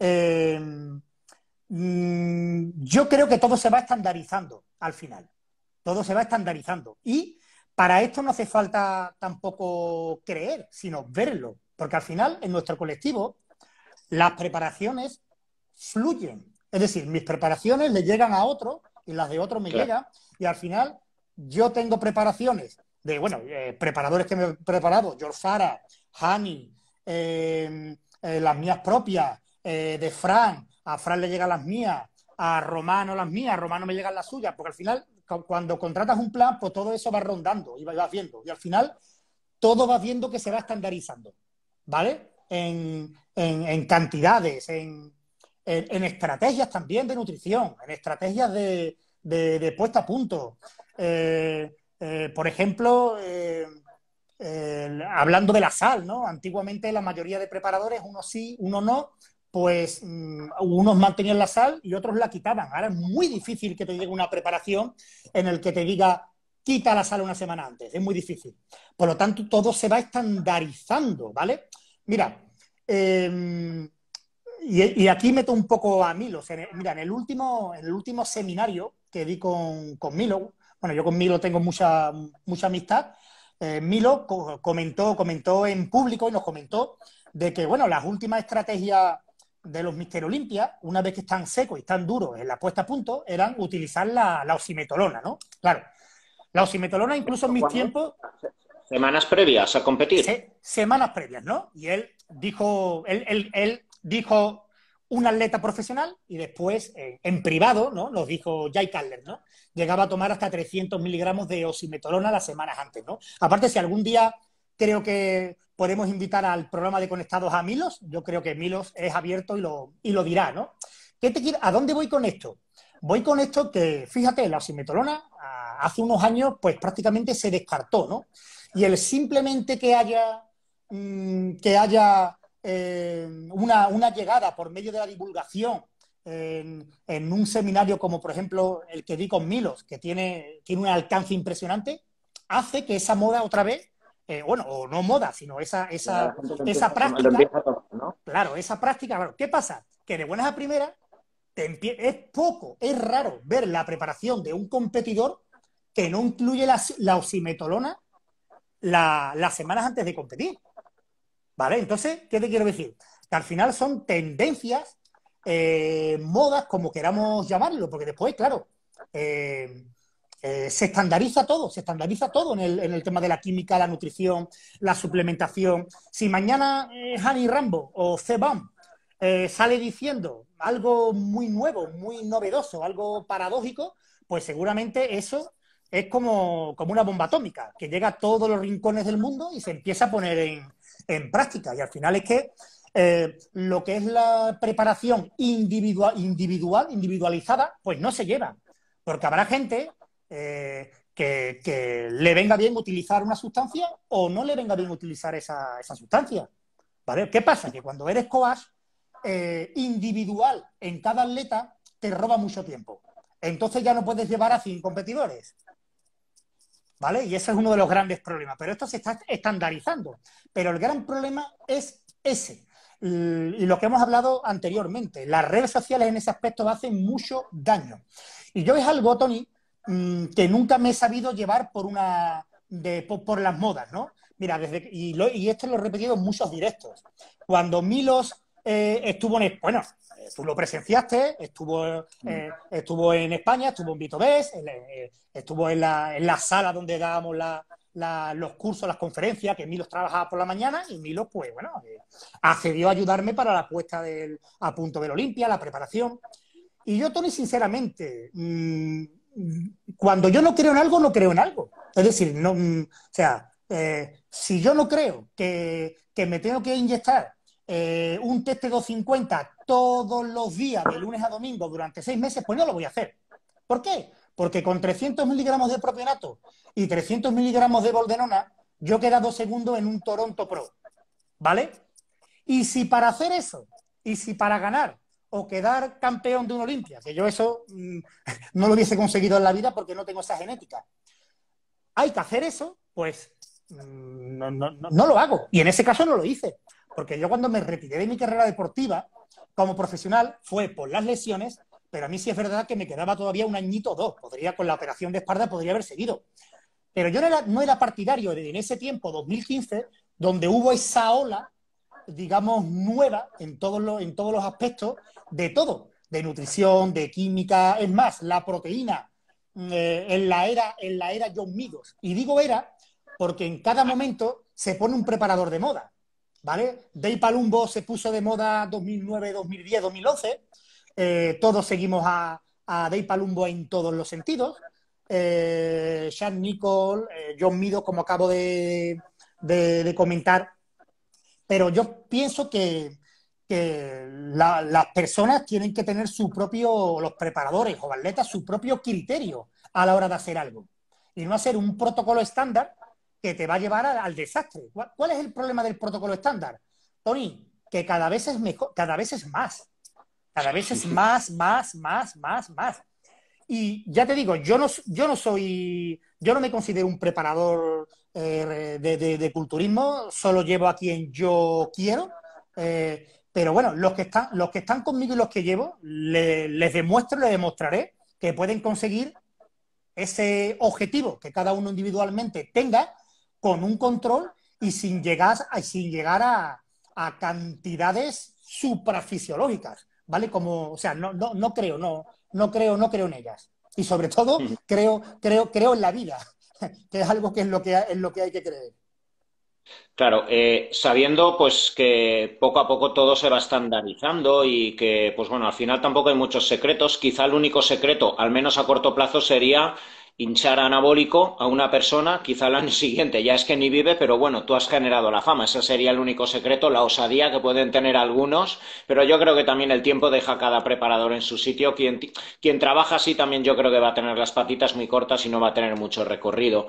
Yo creo que todo se va estandarizando al final. Todo se va estandarizando. Y para esto no hace falta tampoco creer, sino verlo. Porque al final, en nuestro colectivo, las preparaciones fluyen. Es decir, mis preparaciones le llegan a otro y las de otro me llegan. Y al final, yo tengo preparaciones de, bueno, preparadores que me he preparado, George Farah, Hany, las mías propias, de Fran. A Fran le llegan las mías, a Romano las mías, a Romano me llegan las suyas. Porque al final, cuando contratas un plan, pues todo eso va rondando y vas viendo. Y al final, todo vas viendo que se va estandarizando, ¿vale? En cantidades, en estrategias también de nutrición, en estrategias de puesta a punto. Por ejemplo, hablando de la sal, ¿no? Antiguamente la mayoría de preparadores, unos sí, unos no, pues unos mantenían la sal y otros la quitaban. Ahora es muy difícil que te llegue una preparación en el que te diga quita la sal una semana antes, es muy difícil. Por lo tanto, todo se va estandarizando, ¿vale? Mira, y aquí meto un poco a Milos. Mira, en el último seminario que di con Milo, bueno, yo con Milo tengo mucha amistad, Milo comentó en público y nos comentó de que, bueno, las últimas estrategias de los Mr. Olympia, una vez que están secos y están duros en la puesta a punto, eran utilizar la oximetolona, ¿no? Claro, la oximetolona incluso en mis tiempos... Semanas previas a competir. Semanas previas, ¿no? Y él dijo un atleta profesional y después en privado, ¿no?, nos dijo Jay Cutler, ¿no? Llegaba a tomar hasta 300 miligramos de oximetolona las semanas antes, ¿no? Aparte, si algún día creo que podemos invitar al programa de Conectados a Milos, yo creo que Milos es abierto y lo dirá, ¿no? ¿A dónde voy con esto? Voy con esto que, fíjate, la oximetolona hace unos años pues prácticamente se descartó, ¿no? Y el simplemente que haya una llegada por medio de la divulgación en un seminario como, por ejemplo, el que di con Milos, que tiene un alcance impresionante, hace que esa moda otra vez, bueno, o no moda, sino esa práctica. Todo, ¿no? Claro, esa práctica. Bueno, ¿qué pasa? Que de buenas a primeras es raro ver la preparación de un competidor que no incluye la oximetolona las semanas antes de competir. ¿Vale? Entonces, ¿qué te quiero decir? Que al final son tendencias, modas, como queramos llamarlo, porque después, claro, se estandariza todo en el tema de la química, la nutrición, la suplementación. Si mañana Hany Rambod o C-Bam sale diciendo algo muy nuevo, muy novedoso, algo paradójico, pues seguramente eso es como una bomba atómica que llega a todos los rincones del mundo y se empieza a poner en práctica. Y al final es que lo que es la preparación individualizada, pues no se lleva. Porque habrá gente que le venga bien utilizar una sustancia o no le venga bien utilizar esa sustancia. ¿Vale? ¿Qué pasa? Que cuando eres coach individual en cada atleta, te roba mucho tiempo. Entonces ya no puedes llevar a 5 competidores. ¿Vale? Y ese es uno de los grandes problemas. Pero esto se está estandarizando. Pero el gran problema es ese. Y lo que hemos hablado anteriormente. Las redes sociales en ese aspecto hacen mucho daño. Y yo es algo, Tony, que nunca me he sabido llevar por las modas, ¿no? Mira, y esto lo he repetido en muchos directos. Cuando Milos estuvo en... Bueno, tú lo presenciaste, estuvo en España, estuvo en Vitobest, estuvo en la sala donde dábamos los cursos, las conferencias, que Milos trabajaba por la mañana, y Milos, pues bueno, accedió a ayudarme para la puesta a punto del Olimpia, la preparación. Y yo, Tony, sinceramente, cuando yo no creo en algo, no creo en algo. Es decir, no, o sea, si yo no creo que me tengo que inyectar un test de 250 todos los días, de lunes a domingo, durante 6 meses, pues no lo voy a hacer. ¿Por qué? Porque con 300 miligramos de propionato y 300 miligramos de boldenona, yo he quedado segundo en un Toronto Pro, ¿vale? Y si para hacer eso, y si para ganar o quedar campeón de una Olimpia, que yo eso no lo hubiese conseguido en la vida porque no tengo esa genética, hay que hacer eso, pues no lo hago. Y en ese caso no lo hice. Porque yo cuando me retiré de mi carrera deportiva como profesional fue por las lesiones, pero a mí sí es verdad que me quedaba todavía un añito o dos. Con la operación de espalda podría haber seguido. Pero yo no era partidario en ese tiempo, 2015, donde hubo esa ola, digamos, nueva en todos los aspectos de todo. De nutrición, de química, es más, la proteína en la era John Meadows. Y digo era porque en cada momento se pone un preparador de moda. ¿Vale? Dave Palumbo se puso de moda 2009, 2010, 2011. Todos seguimos a Dave Palumbo en todos los sentidos. Sean Nicole, John Meadows, como acabo de comentar. Pero yo pienso que las personas tienen que tener los preparadores o atletas, su propio criterio a la hora de hacer algo. Y no hacer un protocolo estándar que te va a llevar al desastre. ¿Cuál es el problema del protocolo estándar? Tony, que cada vez es mejor, cada vez es más. Cada vez es más. Y ya te digo, yo no me considero un preparador de culturismo, solo llevo a quien yo quiero, pero bueno, los que están conmigo y los que llevo, les demostraré que pueden conseguir ese objetivo que cada uno individualmente tenga, con un control y sin llegar a cantidades suprafisiológicas, ¿vale? Como, o sea, no creo en ellas. Y sobre todo, creo en la vida, que es algo que es lo que hay que creer. Claro, sabiendo pues que poco a poco todo se va estandarizando y que, pues bueno, al final tampoco hay muchos secretos. Quizá el único secreto, al menos a corto plazo, sería hinchar anabólico a una persona, quizá el año siguiente ya es que ni vive, pero bueno, tú has generado la fama. Ese sería el único secreto, la osadía que pueden tener algunos, pero yo creo que también el tiempo deja a cada preparador en su sitio. Quien trabaja así también, yo creo que va a tener las patitas muy cortas y no va a tener mucho recorrido.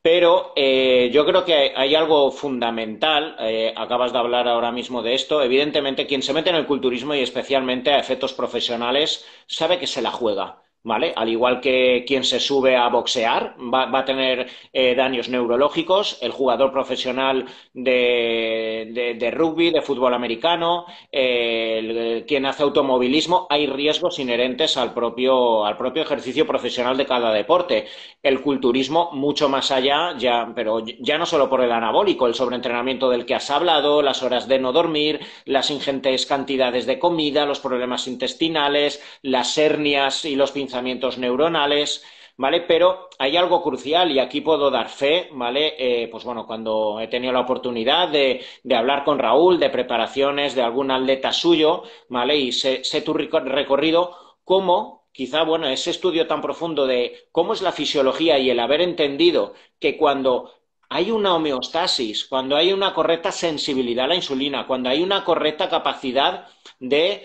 Pero yo creo que hay algo fundamental, acabas de hablar ahora mismo de esto. Evidentemente, quien se mete en el culturismo y especialmente a efectos profesionales sabe que se la juega, ¿vale? Al igual que quien se sube a boxear va a tener daños neurológicos, el jugador profesional de rugby, de fútbol americano, quien hace automovilismo, hay riesgos inherentes al propio ejercicio profesional de cada deporte. El culturismo mucho más allá, pero ya no solo por el anabólico, el sobreentrenamiento del que has hablado, las horas de no dormir, las ingentes cantidades de comida, los problemas intestinales, las hernias y los pinzamientos neuronales, ¿vale? Pero hay algo crucial y aquí puedo dar fe, ¿vale? Pues bueno, cuando he tenido la oportunidad de hablar con Raúl de preparaciones de algún atleta suyo, ¿vale? Y sé tu recorrido, como quizá, bueno, ese estudio tan profundo de cómo es la fisiología y el haber entendido que cuando hay una homeostasis, cuando hay una correcta sensibilidad a la insulina, cuando hay una correcta capacidad de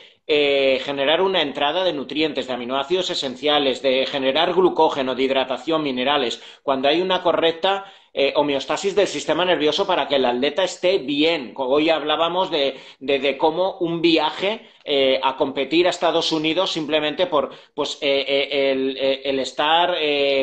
generar una entrada de nutrientes, de aminoácidos esenciales, de generar glucógeno, de hidratación, minerales, cuando hay una correcta homeostasis del sistema nervioso para que el atleta esté bien. Hoy hablábamos de cómo un viaje a competir a Estados Unidos simplemente por pues, el estar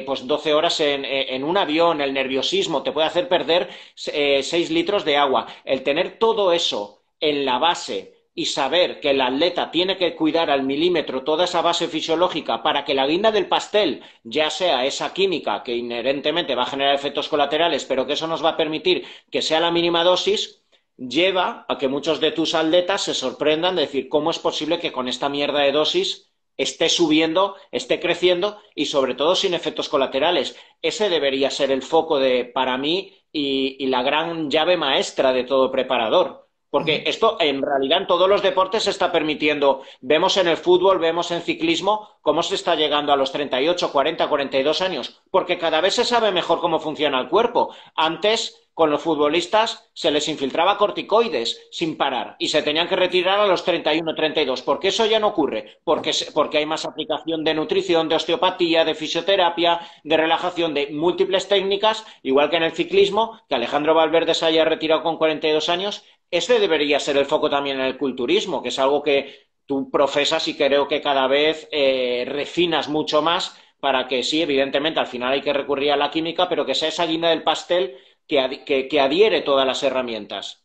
pues 12 horas en un avión, el nerviosismo, te puede hacer perder 6 litros de agua. El tener todo eso en la base y saber que el atleta tiene que cuidar al milímetro toda esa base fisiológica para que la guinda del pastel, ya sea esa química que inherentemente va a generar efectos colaterales, pero que eso nos va a permitir que sea la mínima dosis, lleva a que muchos de tus atletas se sorprendan de decir cómo es posible que con esta mierda de dosis esté subiendo, esté creciendo y sobre todo sin efectos colaterales. Ese debería ser el foco de, para mí y la gran llave maestra de todo preparador. Porque esto, en realidad, en todos los deportes se está permitiendo. Vemos en el fútbol, vemos en ciclismo, cómo se está llegando a los 38, 40, 42 años. Porque cada vez se sabe mejor cómo funciona el cuerpo. Antes, con los futbolistas, se les infiltraba corticoides sin parar y se tenían que retirar a los 31, 32. ¿Por qué eso ya no ocurre? Porque hay más aplicación de nutrición, de osteopatía, de fisioterapia, de relajación, de múltiples técnicas, igual que en el ciclismo, que Alejandro Valverde se haya retirado con 42 años. Este debería ser el foco también en el culturismo, que es algo que tú profesas y creo que cada vez refinas mucho más para que sí, evidentemente, al final hay que recurrir a la química, pero que sea esa guinda del pastel que adhiere todas las herramientas.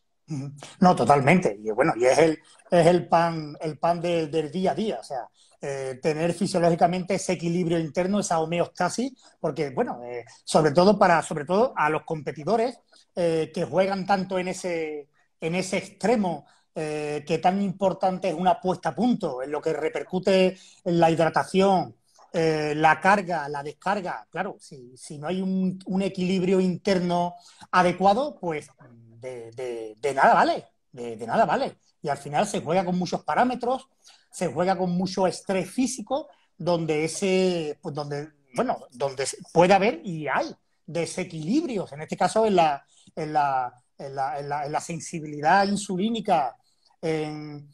No, totalmente. Y bueno, y es el pan del día a día, o sea, tener fisiológicamente ese equilibrio interno, esa homeostasis, porque, bueno, sobre todo a los competidores que juegan tanto en ese extremo que tan importante es una puesta a punto, en lo que repercute en la hidratación, la carga, la descarga. Claro, si no hay un equilibrio interno adecuado, pues de nada vale, de nada vale. Y al final se juega con muchos parámetros, se juega con mucho estrés físico, donde puede haber y hay desequilibrios, en este caso en la sensibilidad insulínica, en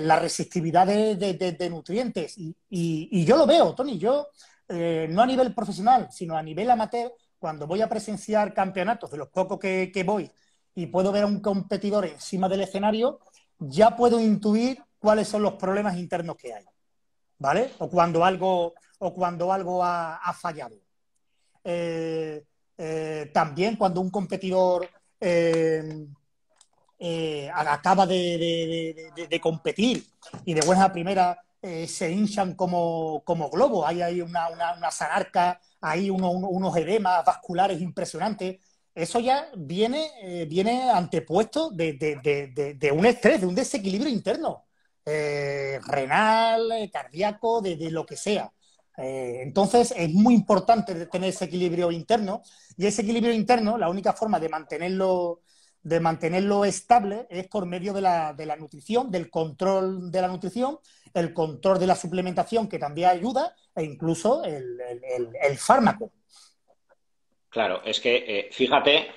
la resistividad de nutrientes. Y yo lo veo, Tony, yo no a nivel profesional, sino a nivel amateur, cuando voy a presenciar campeonatos, de los pocos que voy, y puedo ver a un competidor encima del escenario, ya puedo intuir cuáles son los problemas internos que hay, ¿vale? O cuando algo ha fallado. También cuando un competidor acaba de competir y de buena primera se hinchan como globos, hay una sararca, hay unos edemas vasculares impresionantes. Eso ya viene antepuesto de un estrés, de un desequilibrio interno, renal, cardíaco, de lo que sea. Entonces es muy importante tener ese equilibrio interno, y ese equilibrio interno, la única forma de mantenerlo estable es por medio de la nutrición, del control de la nutrición, el control de la suplementación, que también ayuda, e incluso el fármaco. Claro, es que fíjate,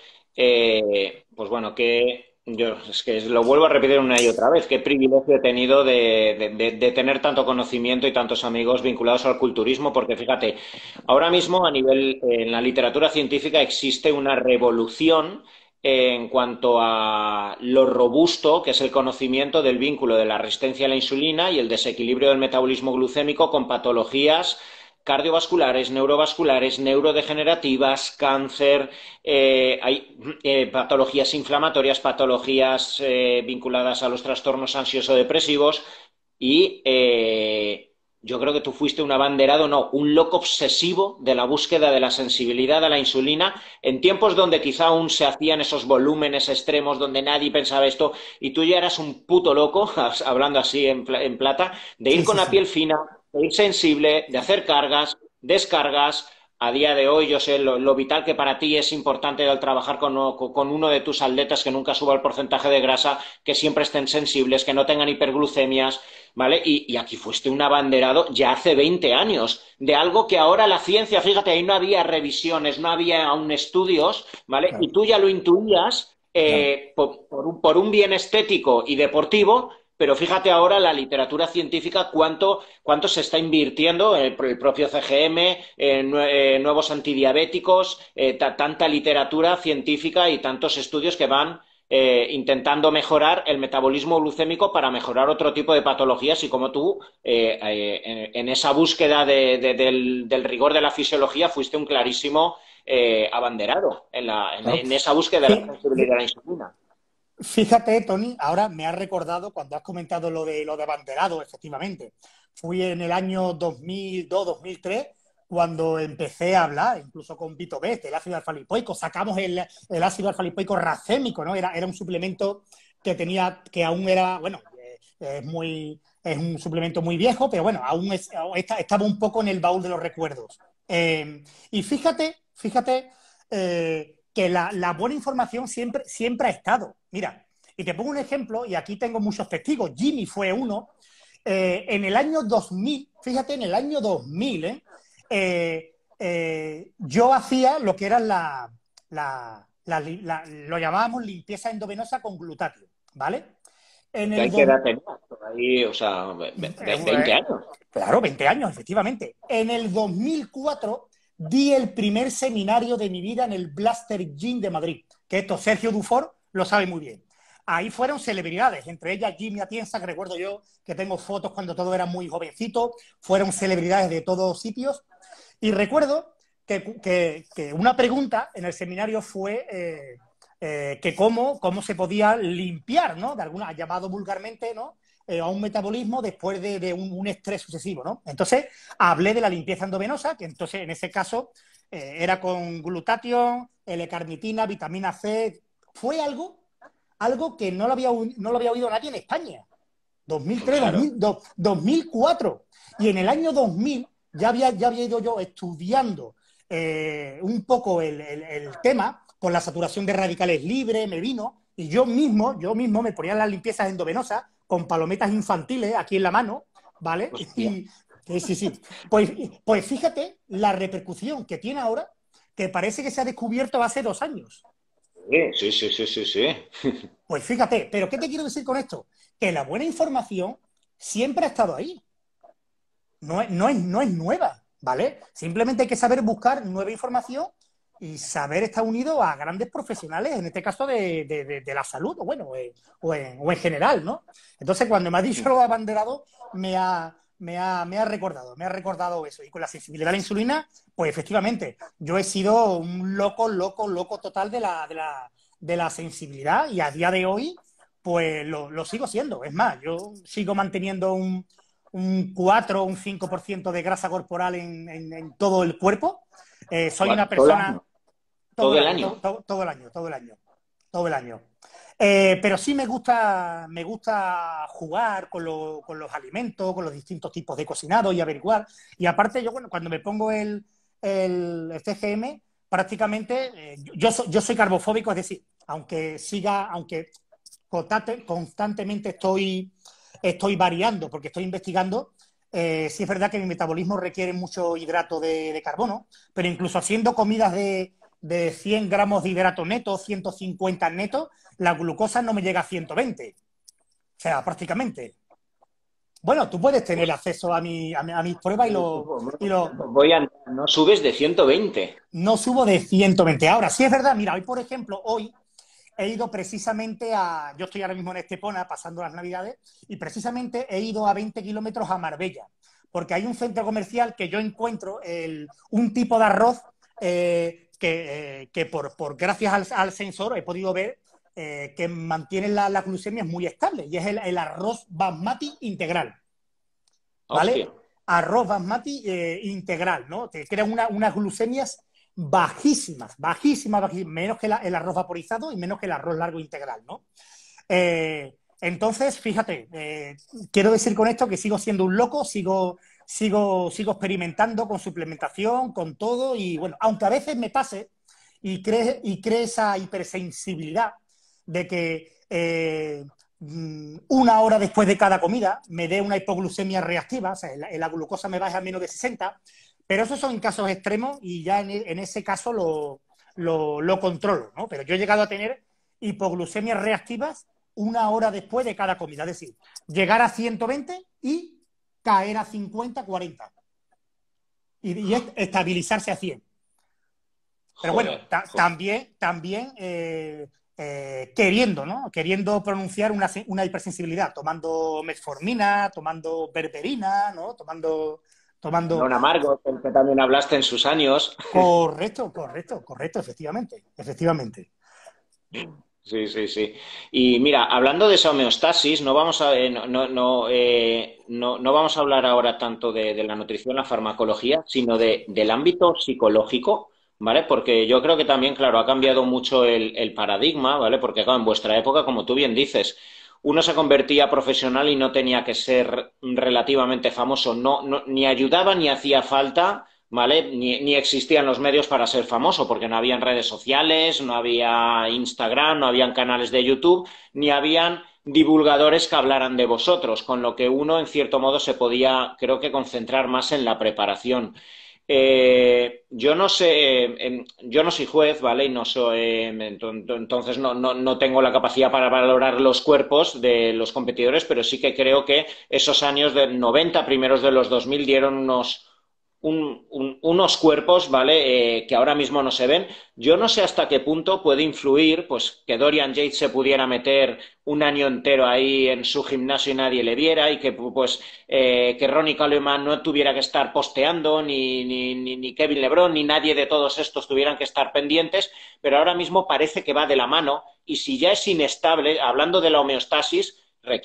pues bueno, que yo es que lo vuelvo a repetir una y otra vez, qué privilegio he tenido de tener tanto conocimiento y tantos amigos vinculados al culturismo, porque fíjate, ahora mismo a nivel en la literatura científica existe una revolución en cuanto a lo robusto que es el conocimiento del vínculo de la resistencia a la insulina y el desequilibrio del metabolismo glucémico con patologías cardiovasculares, neurovasculares, neurodegenerativas, cáncer, hay patologías inflamatorias, patologías vinculadas a los trastornos ansioso-depresivos y yo creo que tú fuiste un abanderado, no, un loco obsesivo de la búsqueda de la sensibilidad a la insulina en tiempos donde quizá aún se hacían esos volúmenes extremos donde nadie pensaba esto y tú ya eras un puto loco, hablando así en plata, de ir con la piel fina, de ir sensible, de hacer cargas, descargas, a día de hoy, yo sé lo vital que para ti es importante al trabajar con uno de tus atletas, que nunca suba el porcentaje de grasa, que siempre estén sensibles, que no tengan hiperglucemias, ¿vale? Y aquí fuiste un abanderado ya hace 20 años de algo que ahora la ciencia, fíjate, ahí no había revisiones, no había aún estudios, ¿vale? Claro. Y tú ya lo intuías por un bien estético y deportivo. Pero fíjate ahora la literatura científica cuánto se está invirtiendo, el propio CGM, nuevos antidiabéticos, tanta literatura científica y tantos estudios que van intentando mejorar el metabolismo glucémico para mejorar otro tipo de patologías. Y como tú, en esa búsqueda del rigor de la fisiología, fuiste un clarísimo abanderado en esa búsqueda de la sensibilidad a la insulina. Fíjate, Tony, ahora me has recordado cuando has comentado lo de abanderado, efectivamente. Fui en el año 2002-2003 cuando empecé a hablar, incluso con Vitobest, el ácido alfalipoico. Sacamos el ácido alfalipoico racémico, ¿no? Era un suplemento que aún era, bueno, es un suplemento muy viejo, pero bueno, aún estaba un poco en el baúl de los recuerdos. Y fíjate... que la buena información siempre ha estado. Mira, y te pongo un ejemplo, y aquí tengo muchos testigos. Jimmy fue uno. En el año 2000, fíjate, en el año 2000, yo hacía lo que era lo llamábamos limpieza endovenosa con glutatión, ¿vale? ¿Hay qué edad tenías por ahí? O sea, 20 años. Claro, 20 años, efectivamente. En el 2004... di el primer seminario de mi vida en el Blaster Gym de Madrid, que esto Sergio Dufour lo sabe muy bien. Ahí fueron celebridades, entre ellas Jimmy Atienza, que recuerdo yo que tengo fotos cuando todo era muy jovencito, fueron celebridades de todos sitios. Y recuerdo que una pregunta en el seminario fue que cómo se podía limpiar, ¿no? De alguna, llamado vulgarmente, ¿no? A un metabolismo después de un estrés sucesivo, ¿no? Entonces, hablé de la limpieza endovenosa, que entonces, en ese caso, era con glutatión, L-carnitina, vitamina C. Fue algo que no lo había oído nadie en España. 2003, claro. 2004. Y en el año 2000 ya había ido yo estudiando un poco el tema, con la saturación de radicales libres, me vino, y yo mismo me ponía las limpiezas endovenosas con palometas infantiles aquí en la mano, ¿vale? Y sí. Pues fíjate la repercusión que tiene ahora, que parece que se ha descubierto hace 2 años. Sí. Pues fíjate, pero ¿qué te quiero decir con esto? Que la buena información siempre ha estado ahí. No es nueva, ¿vale? Simplemente hay que saber buscar nueva información y saber estar unido a grandes profesionales, en este caso de la salud, o bueno, o en general, ¿no? Entonces, cuando me ha dicho lo abanderado, me ha recordado eso. Y con la sensibilidad a la insulina, pues efectivamente, yo he sido un loco total de la sensibilidad, y a día de hoy, pues lo sigo siendo. Es más, yo sigo manteniendo un 4 o un 5% de grasa corporal en todo el cuerpo. Soy una persona... Todo el año. Pero sí me gusta jugar con los alimentos, con los distintos tipos de cocinado y averiguar. Y aparte, yo cuando me pongo el CGM, prácticamente yo soy carbofóbico, es decir, aunque constantemente estoy variando, porque estoy investigando. Sí es verdad que mi metabolismo requiere mucho hidrato de carbono, pero incluso haciendo comidas de 100 gramos de hidrato neto, 150 neto, la glucosa no me llega a 120. O sea, prácticamente. Bueno, tú puedes tener acceso a mis pruebas y lo... No subes de 120. No subo de 120. Ahora, sí es verdad, mira, hoy, por ejemplo, he ido precisamente a... Yo estoy ahora mismo en Estepona, pasando las Navidades, y precisamente he ido a 20 kilómetros a Marbella, porque hay un centro comercial que yo encuentro un tipo de arroz que por gracias al sensor he podido ver que mantiene la glucemia muy estable, y es el arroz basmati integral, ¿vale? Hostia. Arroz basmati integral, ¿no? Te crean unas glucemias bajísimas, menos que el arroz vaporizado y menos que el arroz largo integral, ¿no? Entonces, fíjate, quiero decir con esto que sigo siendo un loco, sigo sigo experimentando con suplementación, con todo, y bueno, aunque a veces me pase y cree esa hipersensibilidad de que una hora después de cada comida me dé una hipoglucemia reactiva, o sea, la glucosa me baja a menos de 60, pero esos son casos extremos y ya en ese caso lo controlo, ¿no? Pero yo he llegado a tener hipoglucemias reactivas una hora después de cada comida, es decir, llegar a 120 y caer a 50, 40 y estabilizarse a 100. Pero bueno, también queriendo, ¿no? Queriendo pronunciar una hipersensibilidad, tomando metformina, tomando berberina, ¿no? Tomando... Don Amargo, que también hablaste en sus años. Correcto, efectivamente. Sí. Y mira, hablando de esa homeostasis, no vamos a hablar ahora tanto de la nutrición, la farmacología, sino del ámbito psicológico, ¿vale? Porque yo creo que también, claro, ha cambiado mucho el paradigma, ¿vale? Porque claro, en vuestra época, como tú bien dices, uno se convertía profesional y no tenía que ser relativamente famoso, ni ayudaba ni hacía falta, ¿vale? Ni existían los medios para ser famoso, porque no habían redes sociales, no había Instagram, no habían canales de YouTube, ni habían divulgadores que hablaran de vosotros, con lo que uno, en cierto modo, se podía, creo que, concentrar más en la preparación. Yo no sé, yo no soy juez, ¿vale? Y no soy, entonces no tengo la capacidad para valorar los cuerpos de los competidores, pero sí que creo que esos años del 90, primeros de los 2000, dieron unos cuerpos, ¿vale? Que ahora mismo no se ven. Yo no sé hasta qué punto puede influir, pues, que Dorian Yates se pudiera meter un año entero ahí en su gimnasio y nadie le viera, y que, pues, que Ronnie Coleman no tuviera que estar posteando, ni Kevin Levrone, ni nadie de todos estos tuvieran que estar pendientes, pero ahora mismo parece que va de la mano, y si ya es inestable, hablando de la homeostasis,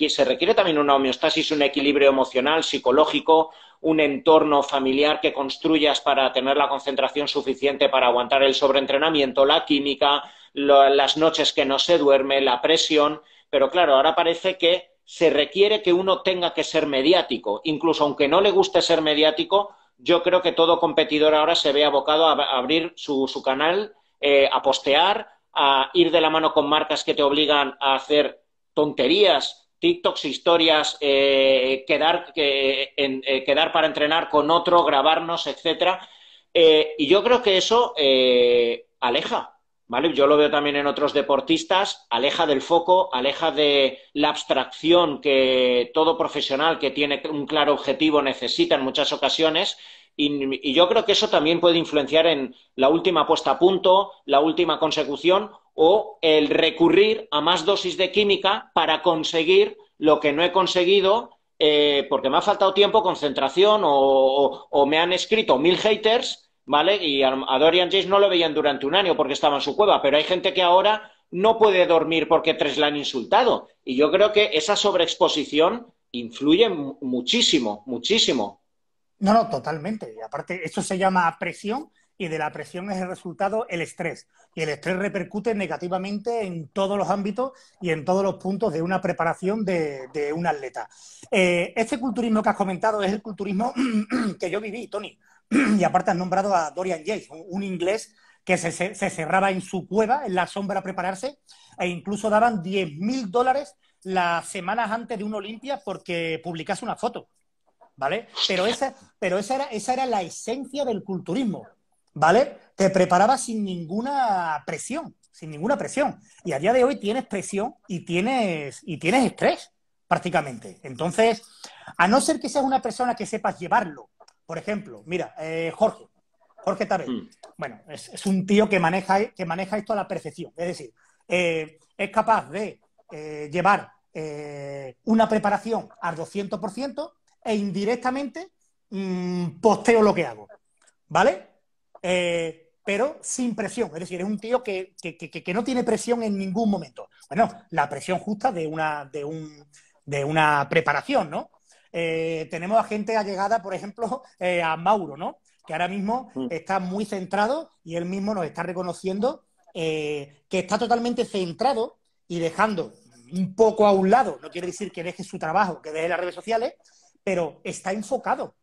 se requiere también una homeostasis, un equilibrio emocional, psicológico, un entorno familiar que construyas para tener la concentración suficiente para aguantar el sobreentrenamiento, la química, las noches que no se duerme, la presión. Pero claro, ahora parece que se requiere que uno tenga que ser mediático. Incluso aunque no le guste ser mediático, yo creo que todo competidor ahora se ve abocado a abrir su canal, a postear, a ir de la mano con marcas que te obligan a hacer tonterías, TikToks, historias, quedar para entrenar con otro, grabarnos, etcétera. Y yo creo que eso aleja, ¿vale? Yo lo veo también en otros deportistas, aleja del foco, aleja de la abstracción que todo profesional que tiene un claro objetivo necesita en muchas ocasiones. Y yo creo que eso también puede influenciar en la última puesta a punto, la última consecución, o el recurrir a más dosis de química para conseguir lo que no he conseguido porque me ha faltado tiempo, concentración o me han escrito 1000 haters, ¿vale? Y a Dorian Yates no lo veían durante un año porque estaba en su cueva, pero hay gente que ahora no puede dormir porque 3 la han insultado. Y yo creo que esa sobreexposición influye muchísimo, muchísimo. No, totalmente. Aparte, esto se llama presión, y de la presión es el resultado el estrés. Y el estrés repercute negativamente en todos los ámbitos y en todos los puntos de una preparación de un atleta. Este culturismo que has comentado es el culturismo que yo viví, Tony. Y aparte has nombrado a Dorian Yates, un inglés que se cerraba en su cueva, en la sombra, a prepararse, e incluso daban $10.000 las semanas antes de una Olimpia porque publicase una foto, ¿vale? Pero esa era la esencia del culturismo, ¿vale? Te preparabas sin ninguna presión. Y a día de hoy tienes presión y tienes estrés, prácticamente. Entonces, a no ser que seas una persona que sepas llevarlo, por ejemplo, mira, Jorge Tabell, bueno, es un tío que maneja esto a la perfección. Es decir, es capaz de llevar una preparación al 200% e indirectamente posteo lo que hago, ¿vale? Pero sin presión, es decir, es un tío que no tiene presión en ningún momento. Bueno, la presión justa de una preparación, ¿no? Tenemos a gente allegada, por ejemplo, a Mauro, ¿no? Que ahora mismo está muy centrado y él mismo nos está reconociendo que está totalmente centrado y dejando un poco a un lado. No quiere decir que deje su trabajo, que deje las redes sociales, pero está enfocado.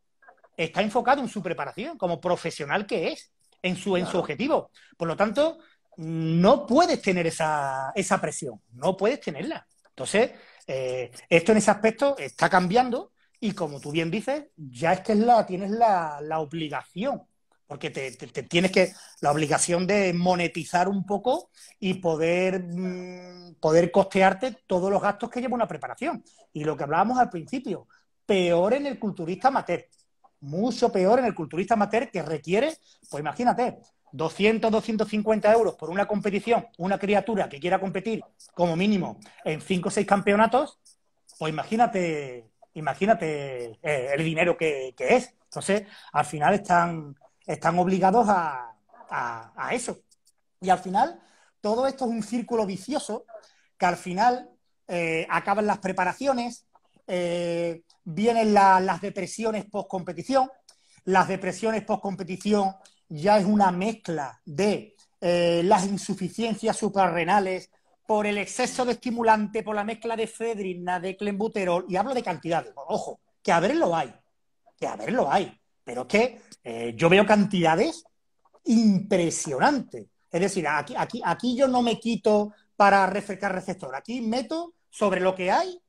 está enfocado en su preparación, como profesional que es, en su objetivo. Por lo tanto, no puedes tener esa presión, no puedes tenerla. Entonces, esto en ese aspecto está cambiando y, como tú bien dices, ya es que tienes la obligación, porque te tienes que... la obligación de monetizar un poco y poder costearte todos los gastos que lleva una preparación. Y lo que hablábamos al principio, peor en el culturista amateur, mucho peor en el culturista amateur, que requiere, pues imagínate, 200, 250 euros por una competición, una criatura que quiera competir como mínimo en 5 o 6 campeonatos, pues imagínate el dinero que es. Entonces, al final están obligados a eso. Y al final, todo esto es un círculo vicioso que al final acaban las preparaciones, vienen las depresiones post-competición. Las depresiones post-competición ya es una mezcla de las insuficiencias suprarrenales por el exceso de estimulante, por la mezcla de efedrina, de clenbuterol, y hablo de cantidades. Ojo, que a ver lo hay, pero es que yo veo cantidades impresionantes. Es decir, aquí yo no me quito para refrescar receptor. Aquí meto sobre lo que hay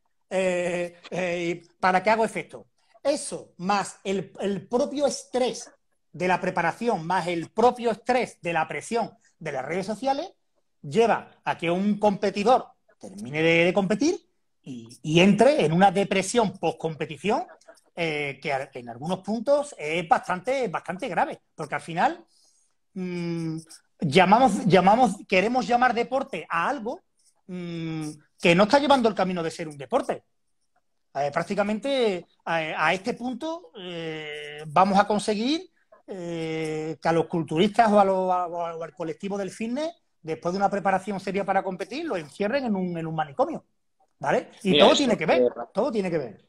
para que haga efecto. Eso, más el propio estrés de la preparación, más el propio estrés de la presión de las redes sociales, lleva a que un competidor termine de competir y entre en una depresión post-competición que en algunos puntos es bastante grave, porque al final queremos llamar deporte a algo que no está llevando el camino de ser un deporte. Prácticamente a este punto vamos a conseguir que a los culturistas o al colectivo del fitness, después de una preparación seria para competir, lo encierren en un manicomio, ¿vale? Y mira, todo tiene que ver.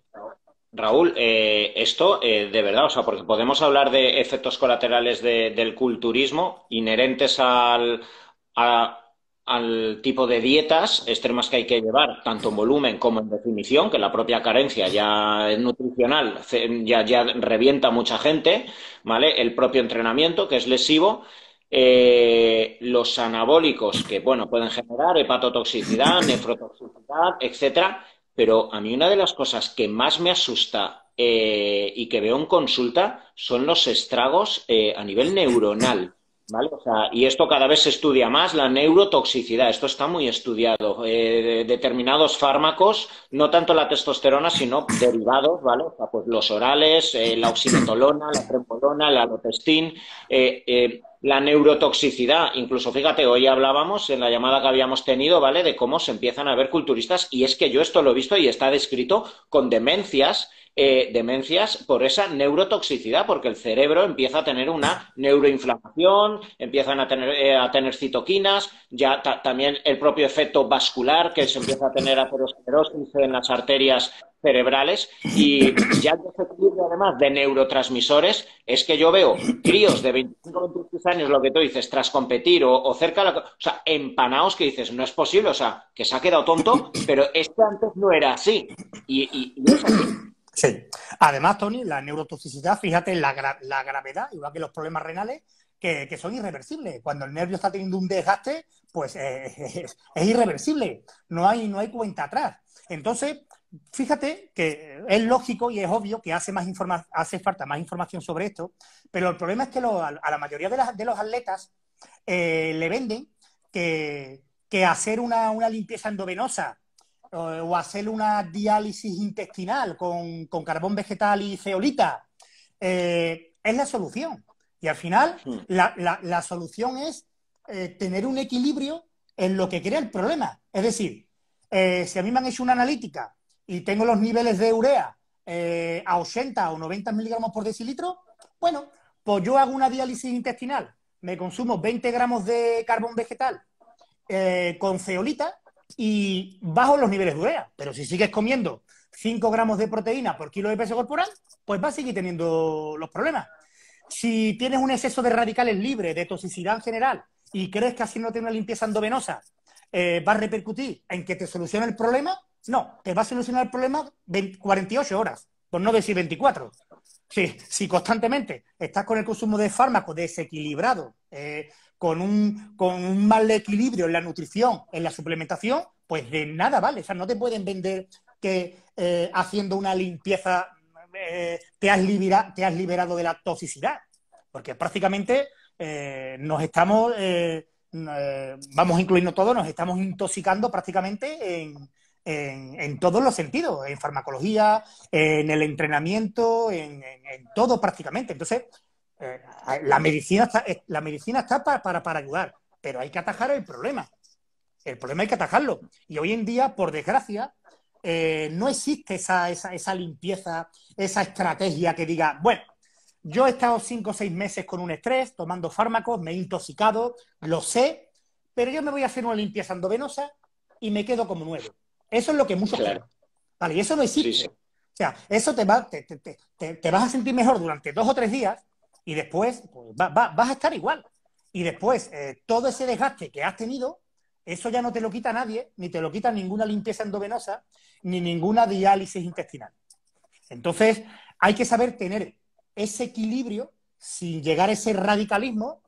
Raúl, esto de verdad, o sea, porque podemos hablar de efectos colaterales del culturismo inherentes al tipo de dietas extremas que hay que llevar, tanto en volumen como en definición, que la propia carencia ya nutricional ya revienta a mucha gente, ¿vale? El propio entrenamiento, que es lesivo, los anabólicos, que bueno, pueden generar hepatotoxicidad, nefrotoxicidad, etcétera. Pero a mí una de las cosas que más me asusta y que veo en consulta son los estragos a nivel neuronal, ¿vale? O sea, y esto cada vez se estudia más, la neurotoxicidad, esto está muy estudiado. Determinados fármacos, no tanto la testosterona, sino derivados, ¿vale? O sea, pues los orales, la oximetolona, la trembolona, la lopestin... La neurotoxicidad, incluso fíjate, hoy hablábamos en la llamada que habíamos tenido, ¿vale?, de cómo se empiezan a ver culturistas, y es que yo esto lo he visto y está descrito con demencias por esa neurotoxicidad, porque el cerebro empieza a tener una neuroinflamación, empiezan a tener citoquinas, ya también el propio efecto vascular, que se empieza a tener aterosclerosis en las arterias cerebrales, y ya además de neurotransmisores, es que yo veo críos de 25-26 años, lo que tú dices, tras competir o cerca, o sea, empanaos que dices, no es posible, o sea, que se ha quedado tonto, pero esto antes no era así. Y es así. Sí. Además, Tony, la neurotoxicidad, fíjate la gravedad, igual que los problemas renales, que son irreversibles. Cuando el nervio está teniendo un desgaste, pues es irreversible. No hay cuenta atrás. Entonces, fíjate que es lógico y es obvio que hace falta más información sobre esto, pero el problema es que a la mayoría de los atletas le venden que hacer una limpieza endovenosa o hacer una diálisis intestinal con carbón vegetal y zeolita es la solución. Y al final la solución es tener un equilibrio en lo que crea el problema. Es decir, si a mí me han hecho una analítica y tengo los niveles de urea a 80 o 90 miligramos por decilitro, bueno, pues yo hago una diálisis intestinal, me consumo 20 gramos de carbón vegetal con zeolita y bajo los niveles de urea. Pero si sigues comiendo 5 gramos de proteína por kilo de peso corporal, pues vas a seguir teniendo los problemas. Si tienes un exceso de radicales libres, de toxicidad en general, y crees que haciéndote una limpieza endovenosa va a repercutir en que te solucione el problema, no, te va a solucionar el problema 48 horas, por no decir 24. Si constantemente estás con el consumo de fármacos desequilibrado, con un mal equilibrio en la nutrición, en la suplementación, pues de nada vale. O sea, no te pueden vender que haciendo una limpieza te has liberado de la toxicidad, porque prácticamente nos estamos, vamos a incluirnos todos, nos estamos intoxicando prácticamente en todos los sentidos, en farmacología, en el entrenamiento, en todo prácticamente. Entonces, la medicina está para ayudar, pero hay que atajar el problema. El problema hay que atajarlo. Y hoy en día, por desgracia, no existe esa limpieza, esa estrategia que diga, bueno, yo he estado 5 o 6 meses con un estrés, tomando fármacos, me he intoxicado, lo sé, pero yo me voy a hacer una limpieza endovenosa y me quedo como nuevo. Eso es lo que muchos quieren. Vale, y eso no existe. Sí. O sea, eso te vas a sentir mejor durante 2 o 3 días y después pues, vas a estar igual. Y después, todo ese desgaste que has tenido, eso ya no te lo quita nadie, ni te lo quita ninguna limpieza endovenosa, ni ninguna diálisis intestinal. Entonces, hay que saber tener ese equilibrio sin llegar a ese radicalismo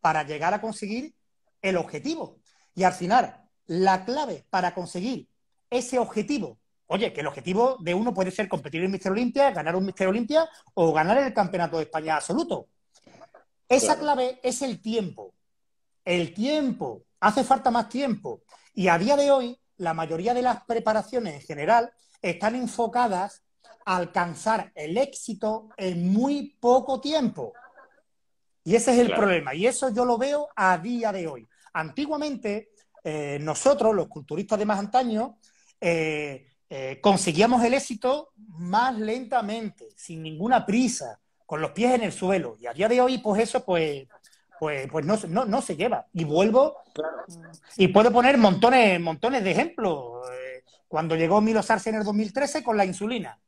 para llegar a conseguir el objetivo. Y al final, la clave para conseguir ese objetivo, oye, que el objetivo de uno puede ser competir en Mr. Olympia, ganar un Mr. Olympia o ganar el Campeonato de España absoluto. Esa clave es el tiempo. El tiempo. Hace falta más tiempo. Y a día de hoy, la mayoría de las preparaciones en general están enfocadas a alcanzar el éxito en muy poco tiempo. Y ese es el problema. Y eso yo lo veo a día de hoy. Antiguamente, nosotros, los culturistas de más antaño, conseguíamos el éxito más lentamente, sin ninguna prisa, con los pies en el suelo. Y a día de hoy, pues eso, pues no se lleva. Y vuelvo, y puedo poner montones de ejemplos. Cuando llegó Milos Sarcev en el 2013 con la insulina.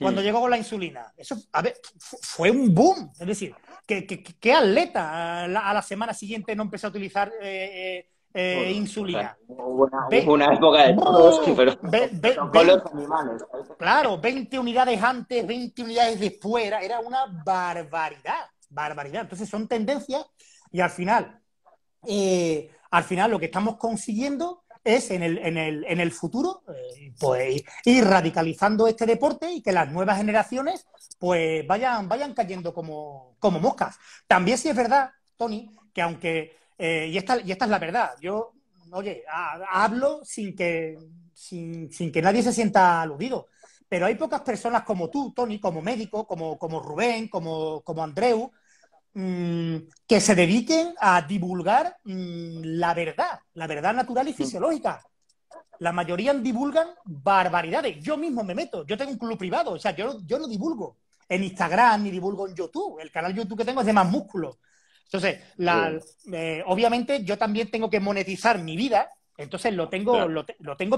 Cuando llegó con la insulina. Eso, a ver, fue un boom. Es decir, ¿qué atleta a la semana siguiente no empezó a utilizar insulina? Hubo una época de todos, con los animales. Claro, 20 unidades antes, 20 unidades después. Era una barbaridad. Entonces son tendencias y al final lo que estamos consiguiendo es en el futuro pues ir radicalizando este deporte y que las nuevas generaciones pues vayan cayendo como moscas. También sí es verdad, Tony, que aunque y esta es la verdad, yo oye, hablo sin que nadie se sienta aludido, pero hay pocas personas como tú, Tony, como médico, como Rubén, como Andreu, que se dediquen a divulgar la verdad natural y fisiológica. La mayoría divulgan barbaridades. Yo mismo me meto, yo tengo un club privado, o sea, yo no divulgo en Instagram ni divulgo en YouTube. El canal YouTube que tengo es de Más Músculo. Entonces, obviamente yo también tengo que monetizar mi vida, entonces lo tengo